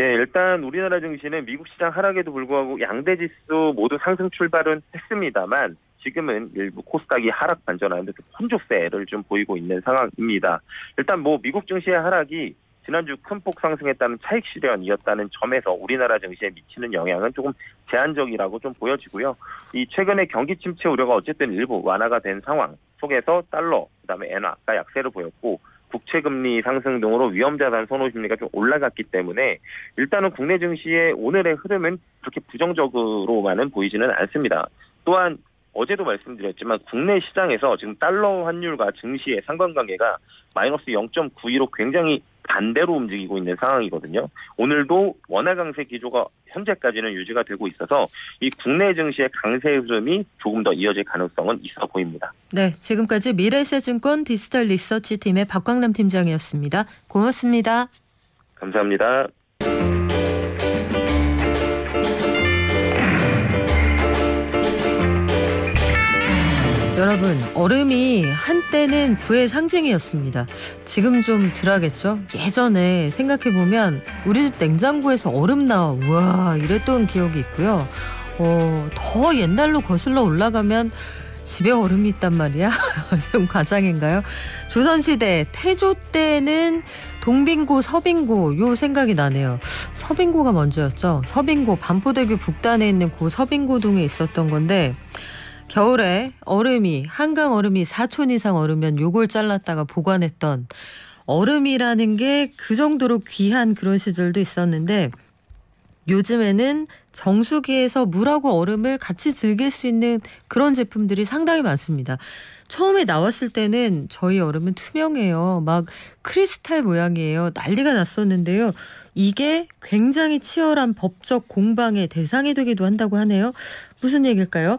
예, 일단 우리나라 증시는 미국 시장 하락에도 불구하고 양대 지수 모두 상승 출발은 했습니다만 지금은 일부 코스닥이 하락 반전하는 데 혼조세를 좀 보이고 있는 상황입니다. 일단 뭐 미국 증시의 하락이 지난주 큰 폭 상승했다는 차익 실현이었다는 점에서 우리나라 증시에 미치는 영향은 조금 제한적이라고 좀 보여지고요. 이 최근에 경기 침체 우려가 어쨌든 일부 완화가 된 상황 속에서 달러, 그다음에 엔화가 약세를 보였고 국채금리 상승 등으로 위험자산 선호 심리가 좀 올라갔기 때문에 일단은 국내 증시의 오늘의 흐름은 그렇게 부정적으로만은 보이지는 않습니다. 또한 어제도 말씀드렸지만 국내 시장에서 지금 달러 환율과 증시의 상관관계가 마이너스 영 점 구이로 굉장히 반대로 움직이고 있는 상황이거든요. 오늘도 원화 강세 기조가 현재까지는 유지가 되고 있어서 이 국내 증시의 강세 흐름이 조금 더 이어질 가능성은 있어 보입니다. 네, 지금까지 미래에셋증권 디지털 리서치팀의 박광남 팀장이었습니다. 고맙습니다. 감사합니다. 여러분, 얼음이 한때는 부의 상징이었습니다. 지금 좀 덜하겠죠? 예전에 생각해보면 우리 집 냉장고에서 얼음 나와 우와 이랬던 기억이 있고요. 어, 더 옛날로 거슬러 올라가면 집에 얼음이 있단 말이야? 좀 과장인가요? 조선시대 태조 때는 동빙고, 서빙고 요 생각이 나네요. 서빙고가 먼저였죠. 서빙고, 반포대교 북단에 있는 고 서빙고동에 있었던 건데 겨울에 얼음이, 한강 얼음이 사 톤 이상 얼으면 요걸 잘랐다가 보관했던 얼음이라는 게 그 정도로 귀한 그런 시절도 있었는데 요즘에는 정수기에서 물하고 얼음을 같이 즐길 수 있는 그런 제품들이 상당히 많습니다. 처음에 나왔을 때는 저희 얼음은 투명해요. 막 크리스탈 모양이에요. 난리가 났었는데요. 이게 굉장히 치열한 법적 공방의 대상이 되기도 한다고 하네요. 무슨 얘기일까요?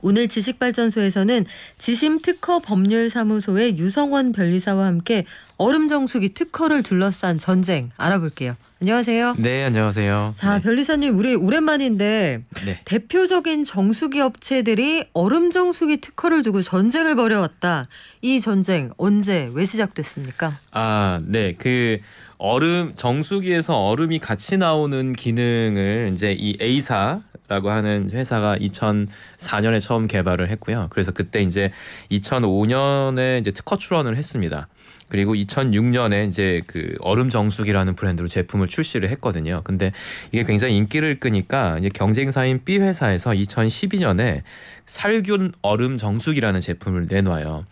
오늘 지식발전소에서는 지심특허법률사무소의 유성원 변리사와 함께 얼음정수기 특허를 둘러싼 전쟁 알아볼게요. 안녕하세요. 네, 안녕하세요. 자, 네. 변리사님, 우리 오랜만인데 네. 대표적인 정수기 업체들이 얼음정수기 특허를 두고 전쟁을 벌여왔다. 이 전쟁 언제, 왜 시작됐습니까? 아, 네. 그 얼음 정수기에서 얼음이 같이 나오는 기능을 이제 이 A사라고 하는 회사가 이천사 년에 처음 개발을 했고요. 그래서 그때 이제 이천오 년에 이제 특허 출원을 했습니다. 그리고 이천육 년에 이제 그 얼음 정수기라는 브랜드로 제품을 출시를 했거든요. 근데 이게 굉장히 인기를 끄니까 이제 경쟁사인 B 회사에서 이천십이 년에 살균 얼음 정수기라는 제품을 내놔요.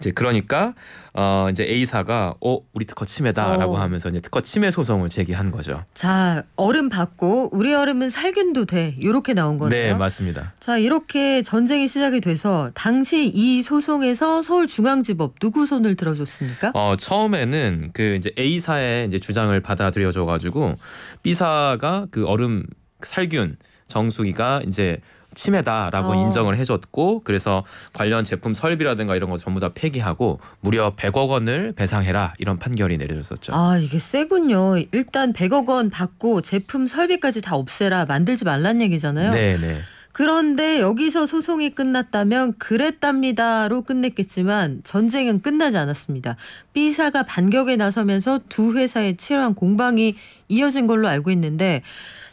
이제 그러니까 어 이제 A사가 어 우리 특허 침해다라고 하면서 이제 특허 침해 소송을 제기한 거죠. 자, 얼음 받고 우리 얼음은 살균도 돼. 이렇게 나온 거네요. 네, 맞습니다. 자, 이렇게 전쟁이 시작이 돼서 당시 이 소송에서 서울중앙지법 누구 손을 들어줬습니까? 어 처음에는 그 이제 A사의 이제 주장을 받아들여줘 가지고 B사가 그 얼음 살균 정수기가 이제 침해다라고 어. 인정을 해줬고, 그래서 관련 제품 설비라든가 이런 거 전부 다 폐기하고 무려 백억 원을 배상해라 이런 판결이 내려졌었죠. 아, 이게 세군요. 일단 백억 원 받고 제품 설비까지 다 없애라, 만들지 말란 얘기잖아요. 네네. 그런데 여기서 소송이 끝났다면 그랬답니다로 끝냈겠지만 전쟁은 끝나지 않았습니다. B사가 반격에 나서면서 두 회사의 치열한 공방이 이어진 걸로 알고 있는데,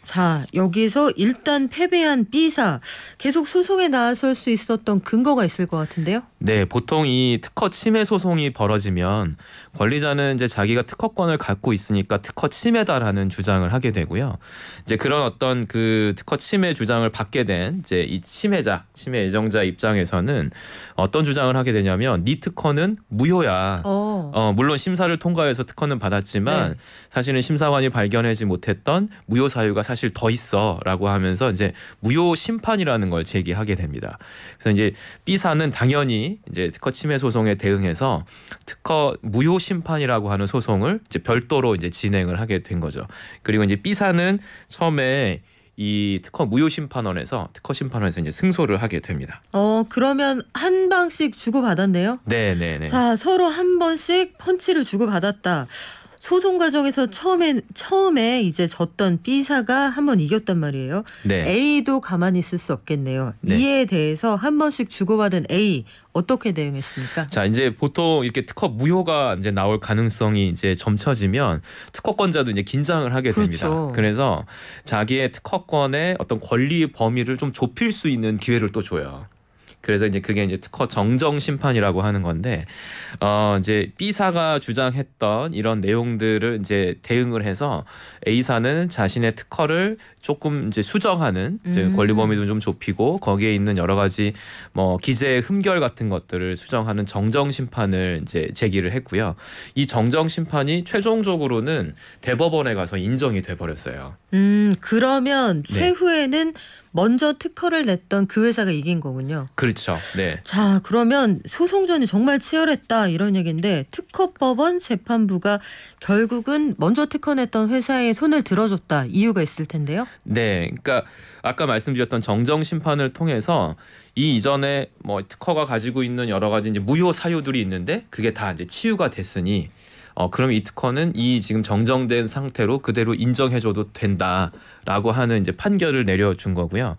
자, 여기서 일단 패배한 B사, 계속 소송에 나설 수 있었던 근거가 있을 것 같은데요? 네, 보통 이 특허 침해 소송이 벌어지면 권리자는 이제 자기가 특허권을 갖고 있으니까 특허 침해다라는 주장을 하게 되고요. 이제 그런 어떤 그 특허 침해 주장을 받게 된 이제 이 침해자, 침해 예정자 입장에서는 어떤 주장을 하게 되냐면 네 특허는 무효야. 어. 어, 물론 심사를 통과해서 특허는 받았지만 네. 사실은 심사관이 발견하지 못했던 무효 사유가 사실 더 있어라고 하면서 이제 무효 심판이라는 걸 제기하게 됩니다. 그래서 이제 B사는 당연히 이제 특허 침해 소송에 대응해서 특허 무효 심판이라고 하는 소송을 이제 별도로 이제 진행을 하게 된 거죠. 그리고 이제 B사는 처음에 이 특허 무효 심판원에서 특허 심판원에서 이제 승소를 하게 됩니다. 어, 그러면 한 방씩 주고 받았네요. 네, 네, 네. 자, 서로 한 번씩 펀치를 주고 받았다. 소송 과정에서 처음에 처음에 이제 졌던 B사가 한 번 이겼단 말이에요. 네. A도 가만히 있을 수 없겠네요. 네. 이에 대해서 한 번씩 주고받은 A 어떻게 대응했습니까? 자, 이제 보통 이렇게 특허 무효가 이제 나올 가능성이 이제 점쳐지면 특허권자도 이제 긴장을 하게 그렇죠. 됩니다. 그래서 자기의 특허권의 어떤 권리 범위를 좀 좁힐 수 있는 기회를 또 줘요. 그래서 이제 그게 이제 특허 정정 심판이라고 하는 건데, 어 이제 B사가 주장했던 이런 내용들을 이제 대응을 해서 A사는 자신의 특허를 조금 이제 수정하는 이제 음. 권리 범위도 좀 좁히고 거기에 있는 여러 가지 뭐 기재의 흠결 같은 것들을 수정하는 정정 심판을 이제 제기를 했고요. 이 정정 심판이 최종적으로는 대법원에 가서 인정이 돼 버렸어요. 음, 그러면 최후에는 네. 먼저 특허를 냈던 그 회사가 이긴 거군요. 그렇죠. 네. 자, 그러면 소송전이 정말 치열했다 이런 얘기인데, 특허법원 재판부가 결국은 먼저 특허 냈던 회사에 손을 들어줬다. 이유가 있을 텐데요. 네. 그러니까 아까 말씀드렸던 정정 심판을 통해서 이 이전에 뭐 특허가 가지고 있는 여러 가지 이제 무효 사유들이 있는데 그게 다 이제 치유가 됐으니 어, 그럼 이 특허는 이 지금 정정된 상태로 그대로 인정해줘도 된다라고 하는 이제 판결을 내려준 거고요.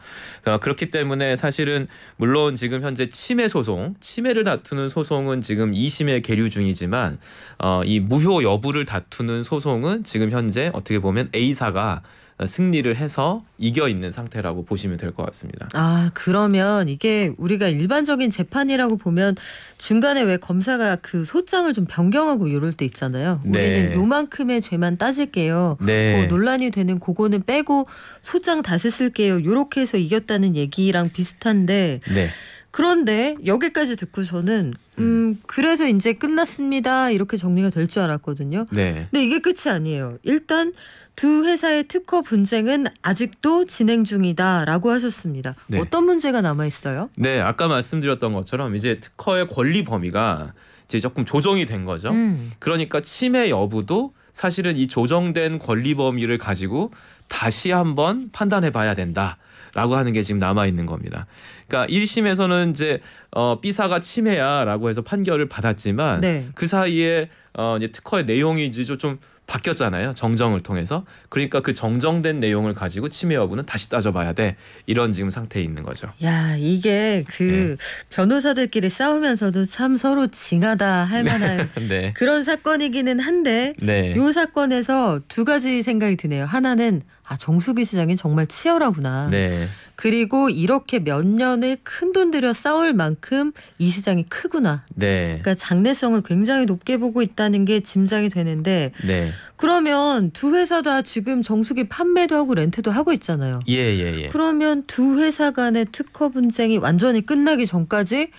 그렇기 때문에 사실은 물론 지금 현재 침해 소송, 침해를 다투는 소송은 지금 이심에 계류 중이지만 어, 이 무효 여부를 다투는 소송은 지금 현재 어떻게 보면 A사가 승리를 해서 이겨 있는 상태라고 보시면 될 것 같습니다. 아, 그러면 이게 우리가 일반적인 재판이라고 보면 중간에 왜 검사가 그 소장을 좀 변경하고 이럴 때 있잖아요. 우리는 네. 요만큼의 죄만 따질게요. 네. 뭐 논란이 되는 그거는 빼고 소장 다시 쓸게요. 이렇게 해서 이겼다는 얘기랑 비슷한데 네. 그런데 여기까지 듣고 저는 음 그래서 이제 끝났습니다 이렇게 정리가 될 줄 알았거든요. 네. 근데 이게 끝이 아니에요. 일단 두 회사의 특허 분쟁은 아직도 진행 중이다라고 하셨습니다. 네. 어떤 문제가 남아 있어요? 네, 아까 말씀드렸던 것처럼 이제 특허의 권리 범위가 이제 조금 조정이 된 거죠. 음. 그러니까 침해 여부도 사실은 이 조정된 권리 범위를 가지고 다시 한번 판단해 봐야 된다. 라고 하는 게 지금 남아있는 겁니다. 그러니까 일 심에서는 이제 어, B사가 침해야 라고 해서 판결을 받았지만 네. 그 사이에 어, 이제 특허의 내용이 이제 좀 바뀌었잖아요. 정정을 통해서. 그러니까 그 정정된 내용을 가지고 침해 여부는 다시 따져봐야 돼. 이런 지금 상태에 있는 거죠. 야, 이게 그 네. 변호사들끼리 싸우면서도 참 서로 징하다 할 만한 네. 그런 사건이기는 한데 네. 이 사건에서 두 가지 생각이 드네요. 하나는 아, 정수기 시장이 정말 치열하구나. 네. 그리고 이렇게 몇 년을 큰돈 들여 싸울 만큼 이 시장이 크구나. 네. 그러니까 장래성을 굉장히 높게 보고 있다는 게 짐작이 되는데 네. 그러면 두 회사 다 지금 정수기 판매도 하고 렌트도 하고 있잖아요. 예, 예, 예. 그러면 두 회사 간의 특허 분쟁이 완전히 끝나기 전까지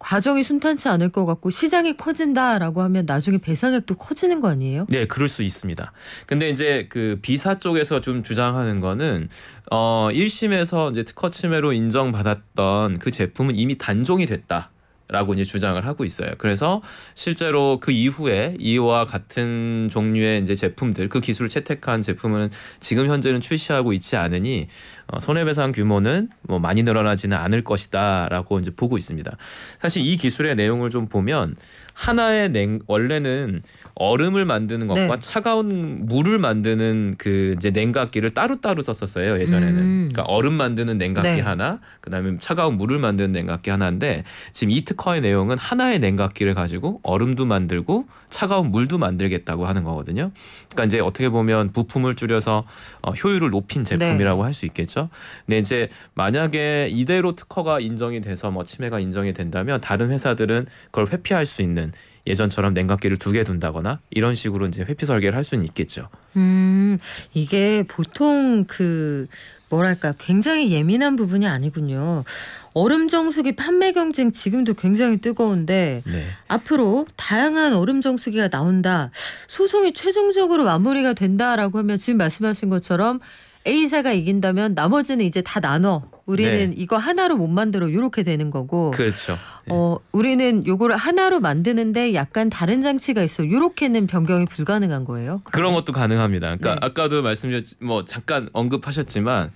과정이 순탄치 않을 것 같고 시장이 커진다라고 하면 나중에 배상액도 커지는 거 아니에요? 네, 그럴 수 있습니다. 근데 이제 그 B사 쪽에서 좀 주장하는 거는 어, 일 심에서 이제 특허 침해로 인정받았던 그 제품은 이미 단종이 됐다. 라고 이제 주장을 하고 있어요. 그래서 실제로 그 이후에 이와 같은 종류의 이제 제품들, 그 기술을 채택한 제품은 지금 현재는 출시하고 있지 않으니 어, 손해배상 규모는 뭐 많이 늘어나지는 않을 것이다라고 이제 보고 있습니다. 사실 이 기술의 내용을 좀 보면 하나의 냉, 원래는 얼음을 만드는 것과 네. 차가운 물을 만드는 그 이제 냉각기를 따로따로 썼었어요. 예전에는. 음. 그러니까 얼음 만드는 냉각기 네. 하나, 그다음에 차가운 물을 만드는 냉각기 하나인데 지금 이 특허의 내용은 하나의 냉각기를 가지고 얼음도 만들고 차가운 물도 만들겠다고 하는 거거든요. 그러니까 이제 어떻게 보면 부품을 줄여서 어, 효율을 높인 제품이라고 네. 할 수 있겠죠. 근데 이제 만약에 이대로 특허가 인정이 돼서 뭐 침해가 인정이 된다면 다른 회사들은 그걸 회피할 수 있는 예전처럼 냉각기를 두 개 둔다거나 이런 식으로 이제 회피 설계를 할 수는 있겠죠. 음, 이게 보통 그 뭐랄까 굉장히 예민한 부분이 아니군요. 얼음 정수기 판매 경쟁 지금도 굉장히 뜨거운데 네. 앞으로 다양한 얼음 정수기가 나온다. 소송이 최종적으로 마무리가 된다라고 하면 지금 말씀하신 것처럼 A사가 이긴다면 나머지는 이제 다 나눠. 우리는 네. 이거 하나로 못 만들어 이렇게 되는 거고 그렇죠. 네. 어, 우리는 요거를 하나로 만드는데 약간 다른 장치가 있어. 요렇게는 변경이 불가능한 거예요? 그러면? 그런 것도 가능합니다. 그러니까 네. 아까도 말씀드렸 뭐 잠깐 언급하셨지만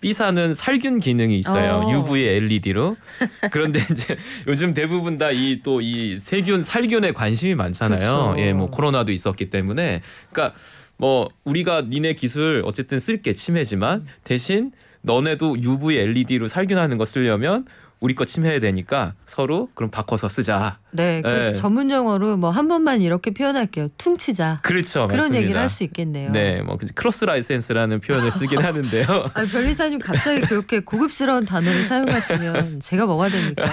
B사는 살균 기능이 있어요. 어. 유브이 엘이디로. 그런데 이제 요즘 대부분 다 이 또 이 세균 살균에 관심이 많잖아요. 그쵸. 예, 뭐 코로나도 있었기 때문에 그러니까 뭐 우리가 니네 기술 어쨌든 쓸게 침해지만 대신 너네도 유브이 엘이디로 살균하는 거 쓰려면 우리 거 침해야 되니까 서로 그럼 바꿔서 쓰자. 네, 그 네. 전문 용어로 뭐 한 번만 이렇게 표현할게요. 퉁치자. 그렇죠, 그런 맞습니다. 얘기를 할 수 있겠네요. 네, 뭐 크로스 라이센스라는 표현을 쓰긴 하는데요. 아, 변리사님 갑자기 그렇게 고급스러운 단어를 사용하시면 제가 뭐가 됩니까?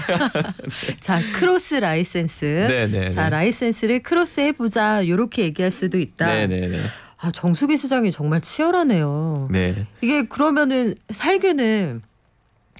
자, 크로스 라이센스. 네, 네. 자, 라이센스를 크로스 해보자. 이렇게 얘기할 수도 있다. 네, 네, 네. 아, 정수기 시장이 정말 치열하네요. 네. 이게 그러면은 살균은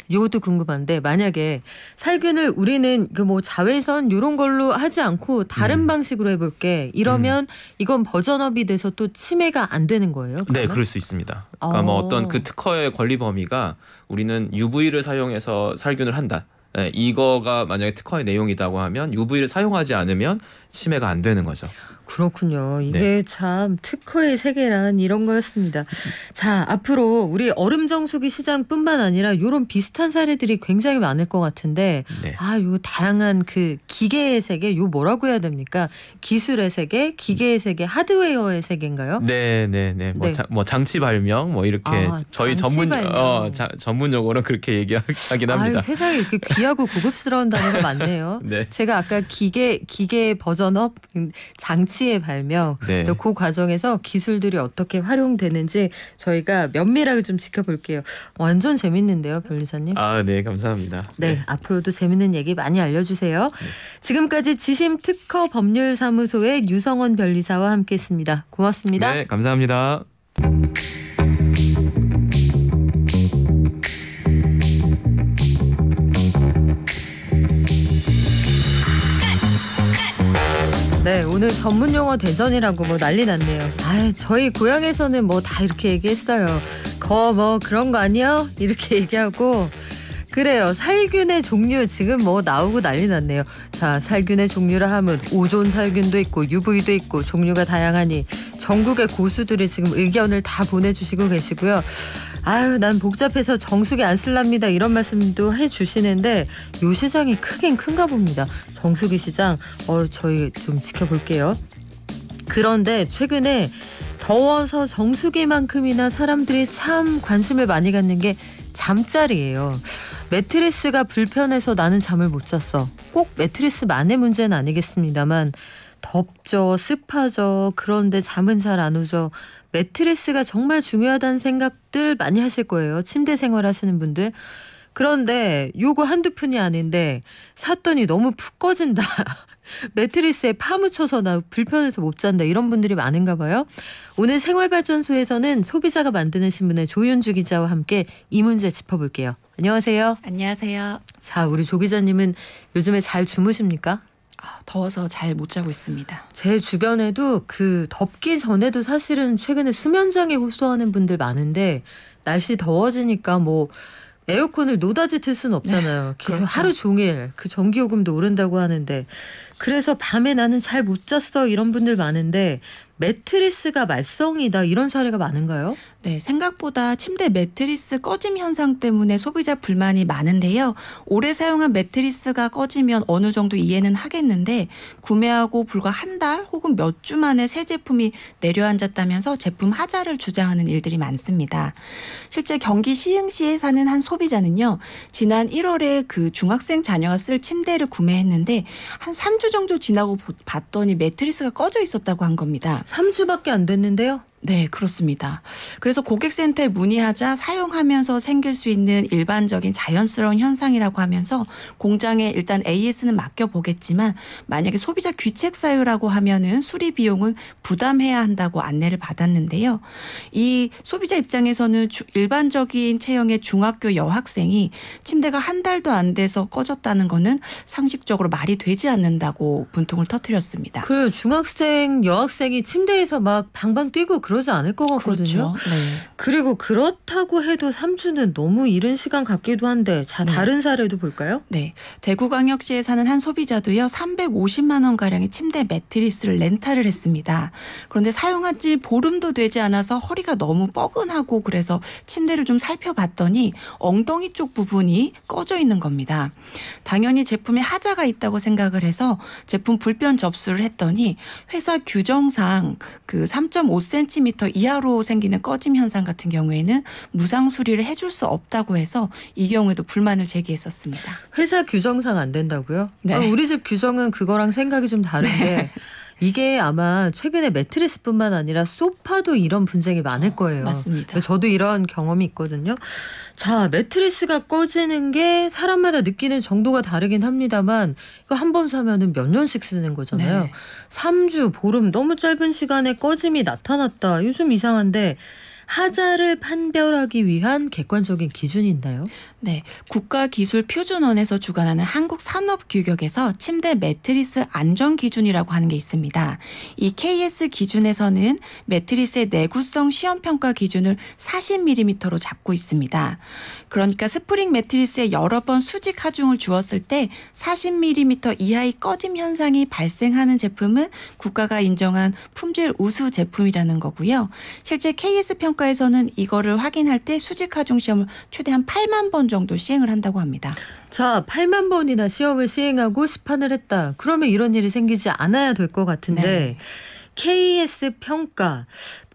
이것도 궁금한데 만약에 살균을 우리는 그 뭐 자외선 이런 걸로 하지 않고 다른 음. 방식으로 해볼게 이러면 음. 이건 버전업이 돼서 또 침해가 안 되는 거예요? 그러면? 네, 그럴 수 있습니다. 그러니까 뭐 어떤 그 특허의 권리 범위가 우리는 유브이를 사용해서 살균을 한다. 네, 이거가 만약에 특허의 내용이라고 하면 유브이를 사용하지 않으면 침해가 안 되는 거죠. 그렇군요. 이게 네. 참 특허의 세계란 이런 거였습니다. 자, 앞으로 우리 얼음 정수기 시장뿐만 아니라 이런 비슷한 사례들이 굉장히 많을 것 같은데 네. 아, 요 다양한 그 기계의 세계, 요 뭐라고 해야 됩니까? 기술의 세계, 기계의 세계, 하드웨어의 세계인가요? 네, 네, 네. 뭐, 네. 자, 뭐 장치 발명, 뭐 이렇게 아, 저희 전문 어, 자, 전문 용어로 그렇게 얘기하긴 합니다. 아유, 세상에 이렇게 귀하고 고급스러운 단어가 많네요. 네. 제가 아까 기계 기계 버전업 장치 의 발명 네. 또 그 과정에서 기술들이 어떻게 활용되는지 저희가 면밀하게 좀 지켜볼게요. 완전 재밌는데요, 변리사님. 아, 네, 감사합니다. 네, 네, 앞으로도 재밌는 얘기 많이 알려주세요. 네. 지금까지 지심특허법률사무소의 유성원 변리사와 함께했습니다. 고맙습니다. 네, 감사합니다. 네, 오늘 전문 용어 대전이라고 뭐 난리 났네요. 아, 저희 고향에서는 뭐 다 이렇게 얘기했어요. 거 뭐 그런 거 아니요? 이렇게 얘기하고 그래요. 살균의 종류 지금 뭐 나오고 난리 났네요. 자, 살균의 종류라 하면 오존 살균도 있고 유브이도 있고 종류가 다양하니 전국의 고수들이 지금 의견을 다 보내주시고 계시고요. 아유, 난 복잡해서 정수기 안 쓸랍니다. 이런 말씀도 해주시는데 요 시장이 크긴 큰가 봅니다. 정수기 시장 어 저희 좀 지켜볼게요. 그런데 최근에 더워서 정수기만큼이나 사람들이 참 관심을 많이 갖는 게 잠자리예요. 매트리스가 불편해서 나는 잠을 못 잤어. 꼭 매트리스만의 문제는 아니겠습니다만 덥죠, 습하죠. 그런데 잠은 잘 안 오죠. 매트리스가 정말 중요하다는 생각들 많이 하실 거예요. 침대 생활 하시는 분들. 그런데 요거 한두 푼이 아닌데 샀더니 너무 푹 꺼진다. 매트리스에 파묻혀서 나 불편해서 못 잔다. 이런 분들이 많은가 봐요. 오늘 생활발전소에서는 소비자가 만드는 신문의 조윤주 기자와 함께 이 문제 짚어볼게요. 안녕하세요. 안녕하세요. 자, 우리 조 기자님은 요즘에 잘 주무십니까? 더워서 잘 못 자고 있습니다. 제 주변에도 그 덥기 전에도 사실은 최근에 수면장애 호소하는 분들 많은데 날씨 더워지니까 뭐 에어컨을 노다지 틀 수는 없잖아요. 그래서 그렇죠. 하루 종일 그 전기요금도 오른다고 하는데 그래서 밤에 나는 잘 못 잤어 이런 분들 많은데 매트리스가 말썽이다 이런 사례가 많은가요? 네, 생각보다 침대 매트리스 꺼짐 현상 때문에 소비자 불만이 많은데요. 오래 사용한 매트리스가 꺼지면 어느 정도 이해는 하겠는데 구매하고 불과 한 달 혹은 몇 주 만에 새 제품이 내려앉았다면서 제품 하자를 주장하는 일들이 많습니다. 실제 경기 시흥시에 사는 한 소비자는요. 지난 일월에 그 중학생 자녀가 쓸 침대를 구매했는데 한 삼 주 정도 지나고 봤더니 매트리스가 꺼져 있었다고 한 겁니다. 삼 주밖에 안 됐는데요? 네, 그렇습니다. 그래서 고객센터에 문의하자 사용하면서 생길 수 있는 일반적인 자연스러운 현상이라고 하면서 공장에 일단 에이에스는 맡겨보겠지만 만약에 소비자 귀책 사유라고 하면은 수리 비용은 부담해야 한다고 안내를 받았는데요. 이 소비자 입장에서는 주, 일반적인 체형의 중학교 여학생이 침대가 한 달도 안 돼서 꺼졌다는 거는 상식적으로 말이 되지 않는다고 분통을 터뜨렸습니다. 그래요. 중학생, 여학생이 침대에서 막 방방 뛰고 그러지 않을 것 같거든요. 그렇죠. 네. 그리고 그렇다고 해도 삼 주는 너무 이른 시간 같기도 한데 자, 네. 다른 사례도 볼까요? 네, 대구광역시에 사는 한 소비자도요. 삼백오십만 원가량의 침대 매트리스를 렌탈을 했습니다. 그런데 사용한 지 보름도 되지 않아서 허리가 너무 뻐근하고 그래서 침대를 좀 살펴봤더니 엉덩이 쪽 부분이 꺼져 있는 겁니다. 당연히 제품에 하자가 있다고 생각을 해서 제품 불편 접수를 했더니 회사 규정상 그 삼 점 오 센티미터 이하로 생기는 꺼짐 현상 같은 경우에는 무상 수리를 해줄 수 없다고 해서 이 경우에도 불만을 제기했었습니다. 회사 규정상 안 된다고요? 네. 아, 우리 집 규정은 그거랑 생각이 좀 다른데 네. 이게 아마 최근에 매트리스뿐만 아니라 소파도 이런 분쟁이 많을 거예요. 어, 맞습니다. 저도 이런 경험이 있거든요. 자, 매트리스가 꺼지는 게 사람마다 느끼는 정도가 다르긴 합니다만 이거 한 번 사면은 몇 년씩 쓰는 거잖아요. 네. 삼 주 보름 너무 짧은 시간에 꺼짐이 나타났다. 요즘 이상한데 하자를 판별하기 위한 객관적인 기준이 있나요? 네, 국가기술표준원에서 주관하는 한국산업규격에서 침대 매트리스 안전기준이라고 하는 게 있습니다. 이 케이에스 기준에서는 매트리스의 내구성 시험평가 기준을 사십 밀리미터로 잡고 있습니다. 그러니까 스프링 매트리스에 여러 번 수직 하중을 주었을 때 사십 밀리미터 이하의 꺼짐 현상이 발생하는 제품은 국가가 인정한 품질 우수 제품이라는 거고요. 실제 케이에스 평가 에서는 이거를 확인할 때 수직 하중 시험을 최대한 팔만 번 정도 시행을 한다고 합니다. 자, 팔만 번이나 시험을 시행하고 시판을 했다. 그러면 이런 일이 생기지 않아야 될 것 같은데 네. 케이에스 평가,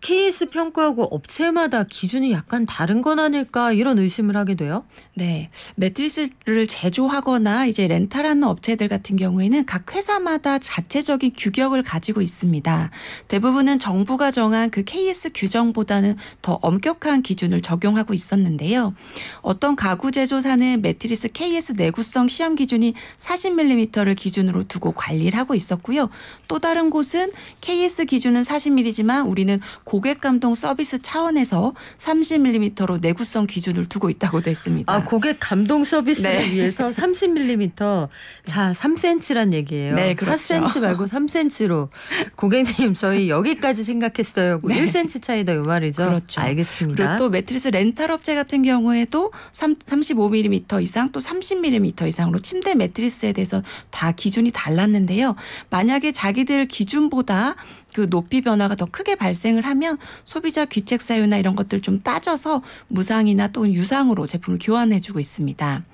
케이에스 평가하고 업체마다 기준이 약간 다른 건 아닐까 이런 의심을 하게 돼요? 네. 매트리스를 제조하거나 이제 렌탈하는 업체들 같은 경우에는 각 회사마다 자체적인 규격을 가지고 있습니다. 대부분은 정부가 정한 그 케이에스 규정보다는 더 엄격한 기준을 적용하고 있었는데요. 어떤 가구 제조사는 매트리스 케이에스 내구성 시험 기준이 사십 밀리미터를 기준으로 두고 관리를 하고 있었고요. 또 다른 곳은 케이에스 기준은 사십 밀리미터지만 우리는 고객 감독 서비스 차원에서 삼십 밀리미터로 내구성 기준을 두고 있다고 됐습니다. 아, 고객 감독 서비스를 네. 위해서 삼십 밀리미터. 자, 삼 센티미터란 얘기예요. 네, 그렇죠. 사 센티미터 말고 삼 센티미터로. 고객님, 저희 여기까지 생각했어요. 네. 일 센티미터 차이다 요 말이죠. 그렇죠. 알겠습니다. 그리고 또 매트리스 렌탈 업체 같은 경우에도 삼십오 밀리미터 이상 또 삼십 밀리미터 이상으로 침대 매트리스에 대해서 다 기준이 달랐는데요. 만약에 자기들 기준보다 그 높이 변화가 더 크게 발생을 하면 소비자 귀책 사유나 이런 것들 좀 따져서 무상이나 또는 유상으로 제품을 교환해주고 있습니다.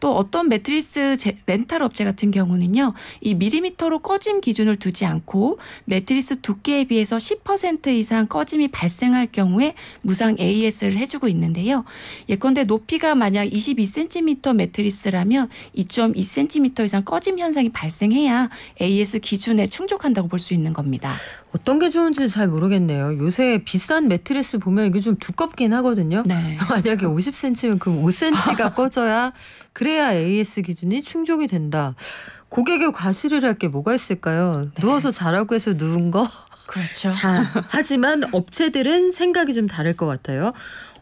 또 어떤 매트리스 렌탈 업체 같은 경우는요, 이 밀리미터로 꺼짐 기준을 두지 않고 매트리스 두께에 비해서 십 퍼센트 이상 꺼짐이 발생할 경우에 무상 에이에스를 해주고 있는데요. 예컨대 높이가 만약 이십이 센티미터 매트리스라면 이 점 이 센티미터 이상 꺼짐 현상이 발생해야 에이에스 기준에 충족한다고 볼 수 있는 겁니다. 어떤 게 좋은지 잘 모르겠네요. 요새 비싼 매트리스 보면 이게 좀 두껍긴 하거든요. 네. 만약에 오십 센티미터면 그럼 오 센티미터가 꺼져야 그래야 에이에스 기준이 충족이 된다. 고객의 과실을 할 게 뭐가 있을까요? 네. 누워서 자라고 해서 누운 거? 그렇죠. 자, 하지만 업체들은 생각이 좀 다를 것 같아요.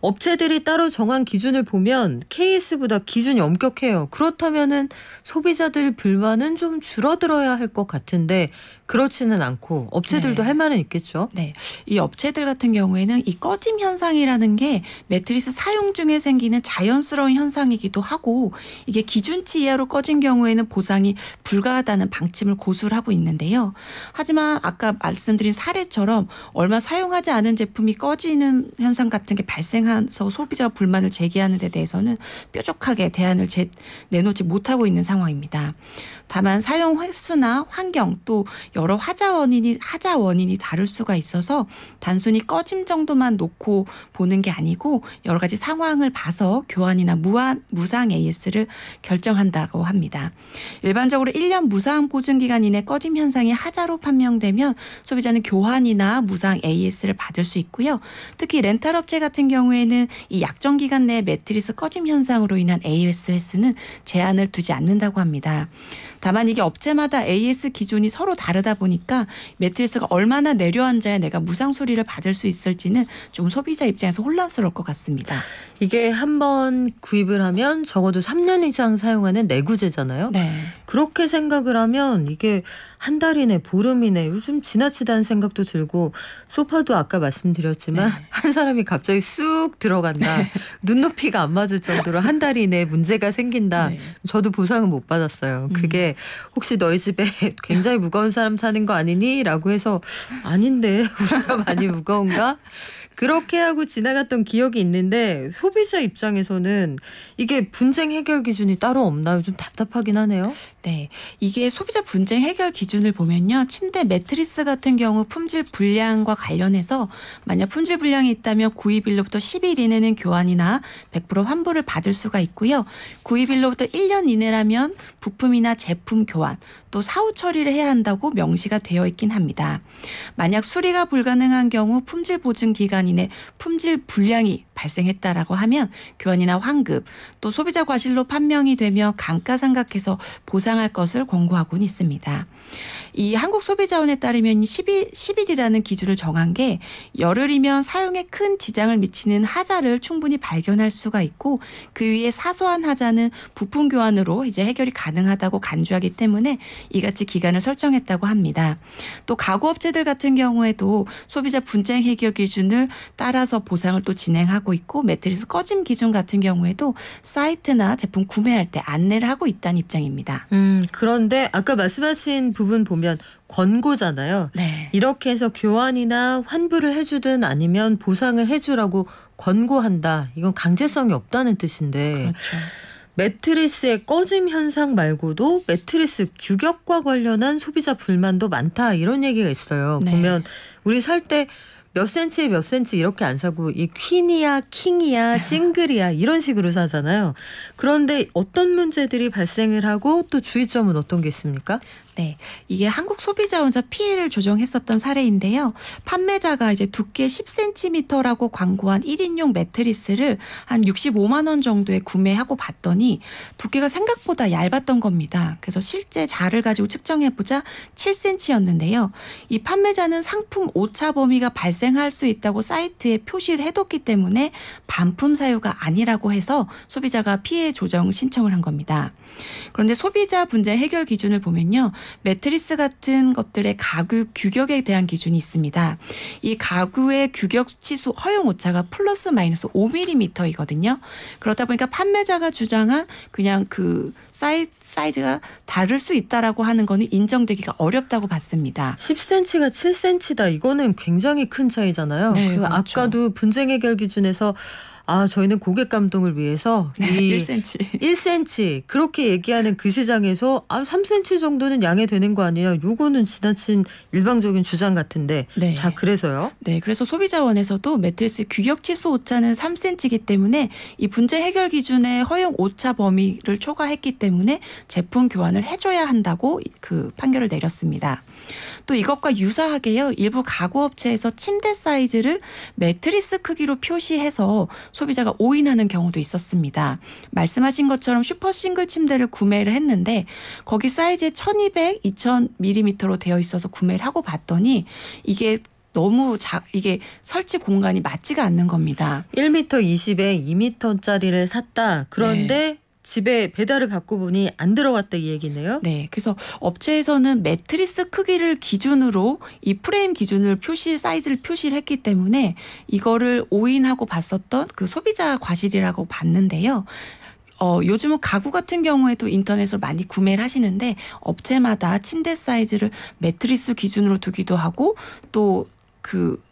업체들이 따로 정한 기준을 보면 케이에스보다 기준이 엄격해요. 그렇다면은 소비자들 불만은 좀 줄어들어야 할 것 같은데 그렇지는 않고 업체들도 네. 할 말은 있겠죠. 네, 이 업체들 같은 경우에는 이 꺼짐 현상이라는 게 매트리스 사용 중에 생기는 자연스러운 현상이기도 하고 이게 기준치 이하로 꺼진 경우에는 보상이 불가하다는 방침을 고수를 하고 있는데요. 하지만 아까 말씀드린 사례처럼 얼마 사용하지 않은 제품이 꺼지는 현상 같은 게 발생해서 소비자가 불만을 제기하는 데 대해서는 뾰족하게 대안을 제, 내놓지 못하고 있는 상황입니다. 다만 사용 횟수나 환경 또 여러 하자 원인이 하자 원인이 다를 수가 있어서 단순히 꺼짐 정도만 놓고 보는 게 아니고 여러 가지 상황을 봐서 교환이나 무한 무상 에이에스를 결정한다고 합니다. 일반적으로 일 년 무상 보증 기간 이내 꺼짐 현상이 하자로 판명되면 소비자는 교환이나 무상 에이에스를 받을 수 있고요. 특히 렌탈 업체 같은 경우에는 이 약정 기간 내 매트리스 꺼짐 현상으로 인한 에이에스 횟수는 제한을 두지 않는다고 합니다. 다만 이게 업체마다 에이에스 기준이 서로 다르다 보니까 매트리스가 얼마나 내려앉아야 내가 무상 수리를 받을 수 있을지는 좀 소비자 입장에서 혼란스러울 것 같습니다. 이게 한번 구입을 하면 적어도 삼 년 이상 사용하는 내구재잖아요. 네. 그렇게 생각을 하면 이게 한 달이네 보름이네 요즘 지나치다는 생각도 들고 소파도 아까 말씀드렸지만 네. 한 사람이 갑자기 쑥 들어간다. 네. 눈높이가 안 맞을 정도로 한 달이네 문제가 생긴다. 네. 저도 보상은 못 받았어요. 그게 혹시 너희 집에 굉장히 무거운 사람 사는 거 아니니? 라고 해서 아닌데 우리가 많이 무거운가? 그렇게 하고 지나갔던 기억이 있는데 소비자 입장에서는 이게 분쟁 해결 기준이 따로 없나요? 좀 답답하긴 하네요. 네, 이게 소비자 분쟁 해결 기준을 보면요. 침대 매트리스 같은 경우 품질 불량과 관련해서 만약 품질 불량이 있다면 구입일로부터 십 일 이내는 교환이나 백 퍼센트 환불을 받을 수가 있고요. 구입일로부터 일 년 이내라면 부품이나 제품 교환 또 사후 처리를 해야 한다고 명시가 되어 있긴 합니다. 만약 수리가 불가능한 경우 품질 보증 기간이 이내 품질 불량이 발생했다라고 하면 교환이나 환급 또 소비자 과실로 판명이 되며 감가상각해서 보상할 것을 권고하고는 있습니다. 이 한국소비자원에 따르면 십 일이라는 기준을 정한 게 열흘이면 사용에 큰 지장을 미치는 하자를 충분히 발견할 수가 있고 그 위에 사소한 하자는 부품 교환으로 이제 해결이 가능하다고 간주하기 때문에 이같이 기간을 설정했다고 합니다. 또 가구업체들 같은 경우에도 소비자 분쟁 해결 기준을 따라서 보상을 또 진행하고 있고 매트리스 꺼짐 기준 같은 경우에도 사이트나 제품 구매할 때 안내를 하고 있다는 입장입니다. 음, 그런데 아까 말씀하신 부분 보면 권고잖아요. 네. 이렇게 해서 교환이나 환불을 해주든 아니면 보상을 해주라고 권고한다. 이건 강제성이 없다는 뜻인데 그렇죠. 매트리스의 꺼짐 현상 말고도 매트리스 규격과 관련한 소비자 불만도 많다. 이런 얘기가 있어요. 네. 보면 우리 살 때 몇 센치에 몇 센치 이렇게 안 사고 이 퀸이야 킹이야 싱글이야 이런 식으로 사잖아요. 그런데 어떤 문제들이 발생을 하고 또 주의점은 어떤 게 있습니까? 네, 이게 한국소비자원자 피해를 조정했었던 사례인데요. 판매자가 이제 두께 십 센티미터라고 광고한 일 인용 매트리스를 한 육십오만 원 정도에 구매하고 봤더니 두께가 생각보다 얇았던 겁니다. 그래서 실제 자를 가지고 측정해보자 칠 센티미터였는데요. 이 판매자는 상품 오차 범위가 발생할 수 있다고 사이트에 표시를 해뒀기 때문에 반품 사유가 아니라고 해서 소비자가 피해 조정 신청을 한 겁니다. 그런데 소비자 분쟁 해결 기준을 보면요. 매트리스 같은 것들의 가구 규격에 대한 기준이 있습니다. 이 가구의 규격 치수 허용 오차가 플러스 마이너스 오 밀리미터이거든요. 그렇다 보니까 판매자가 주장한 그냥 그 사이, 사이즈가 다를 수 있다라고 하는 거는 인정되기가 어렵다고 봤습니다. 십 센티미터가 칠 센티미터다. 이거는 굉장히 큰 차이잖아요. 네, 그렇죠. 아까도 분쟁 해결 기준에서 아, 저희는 고객 감동을 위해서 네, 이 일 센티미터. 일 센티미터 그렇게 얘기하는 그 시장에서 아, 삼 센티미터 정도는 양해되는 거 아니에요. 요거는 지나친 일방적인 주장 같은데. 네. 자, 그래서요? 네, 그래서 소비자원에서도 매트리스 규격 치수 오차는 삼 센티미터이기 때문에 이 분쟁 해결 기준의 허용 오차 범위를 초과했기 때문에 제품 교환을 해줘야 한다고 그 판결을 내렸습니다. 또 이것과 유사하게요. 일부 가구 업체에서 침대 사이즈를 매트리스 크기로 표시해서 소비자가 오인하는 경우도 있었습니다. 말씀하신 것처럼 슈퍼 싱글 침대를 구매를 했는데 거기 사이즈에 천이백, 이천 밀리미터로 되어 있어서 구매를 하고 봤더니 이게 너무 작, 이게 설치 공간이 맞지가 않는 겁니다. 일 미터 이십에 이 미터짜리를 샀다. 그런데 네. 집에 배달을 받고 보니 안 들어갔다 이 얘기네요. 네. 그래서 업체에서는 매트리스 크기를 기준으로 이 프레임 기준을 표시 사이즈를 표시를 했기 때문에 이거를 오인하고 봤었던 그 소비자 과실이라고 봤는데요. 어, 요즘은 가구 같은 경우에도 인터넷으로 많이 구매를 하시는데 업체마다 침대 사이즈를 매트리스 기준으로 두기도 하고 또 그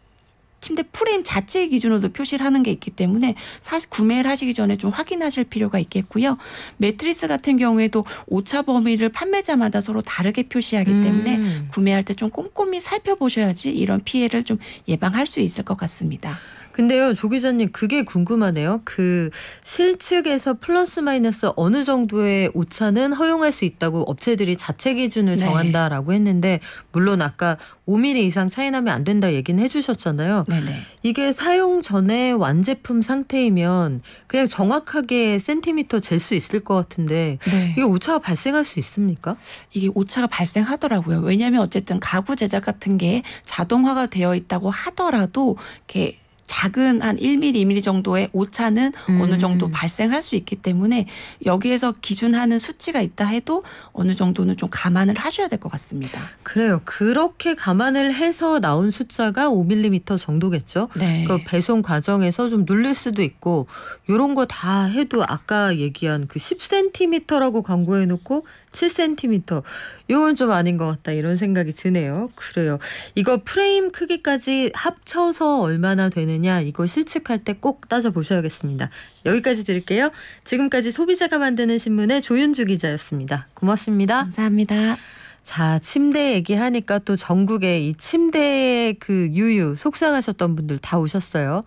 침대 프레임 자체의 기준으로도 표시를 하는 게 있기 때문에 사실 구매를 하시기 전에 좀 확인하실 필요가 있겠고요. 매트리스 같은 경우에도 오차 범위를 판매자마다 서로 다르게 표시하기 음. 때문에 구매할 때 좀 꼼꼼히 살펴보셔야지 이런 피해를 좀 예방할 수 있을 것 같습니다. 근데요, 조 기자님, 그게 궁금하네요. 그 실측에서 플러스 마이너스 어느 정도의 오차는 허용할 수 있다고 업체들이 자체 기준을 네. 정한다라고 했는데 물론 아까 오 밀리미터 이상 차이 나면 안 된다 얘기는 해주셨잖아요. 네네. 이게 사용 전에 완제품 상태이면 그냥 정확하게 센티미터 잴 수 있을 것 같은데 네. 이게 오차가 발생할 수 있습니까? 이게 오차가 발생하더라고요. 왜냐하면 어쨌든 가구 제작 같은 게 자동화가 되어 있다고 하더라도 이렇게 작은 한 일 밀리미터, 이 밀리미터 정도의 오차는 음. 어느 정도 발생할 수 있기 때문에 여기에서 기준하는 수치가 있다 해도 어느 정도는 좀 감안을 하셔야 될 것 같습니다. 그래요. 그렇게 감안을 해서 나온 숫자가 오 밀리미터 정도겠죠. 네. 그 배송 과정에서 좀 눌릴 수도 있고 이런 거 다 해도 아까 얘기한 그 십 센티미터라고 광고해놓고 칠 센티미터. 이건 좀 아닌 것 같다 이런 생각이 드네요. 그래요. 이거 프레임 크기까지 합쳐서 얼마나 되느냐 이거 실측할 때 꼭 따져보셔야겠습니다. 여기까지 드릴게요. 지금까지 소비자가 만드는 신문의 조윤주 기자였습니다. 고맙습니다. 감사합니다. 자, 침대 얘기하니까 또 전국에 이 침대의 그 유유 속상하셨던 분들 다 오셨어요.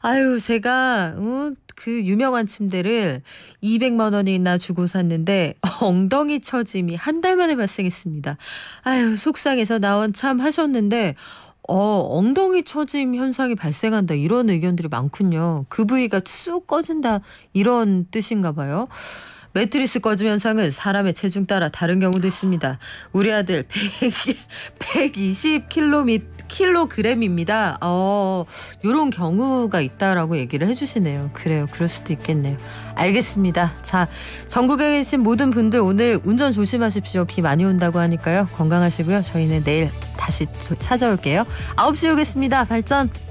아유, 제가 어, 그 유명한 침대를 이백만 원이나 주고 샀는데 엉덩이 처짐이 한 달 만에 발생했습니다. 아유, 속상해서 나온 참 하셨는데 어, 엉덩이 처짐 현상이 발생한다 이런 의견들이 많군요. 그 부위가 쑥 꺼진다 이런 뜻인가 봐요. 매트리스 꺼짐 현상은 사람의 체중 따라 다른 경우도 있습니다. 우리 아들 백이십 킬로그램입니다. 어, 요런 경우가 있다라고 얘기를 해주시네요. 그래요. 그럴 수도 있겠네요. 알겠습니다. 자, 전국에 계신 모든 분들 오늘 운전 조심하십시오. 비 많이 온다고 하니까요. 건강하시고요. 저희는 내일 다시 찾아올게요. 아홉 시에 오겠습니다. 발전!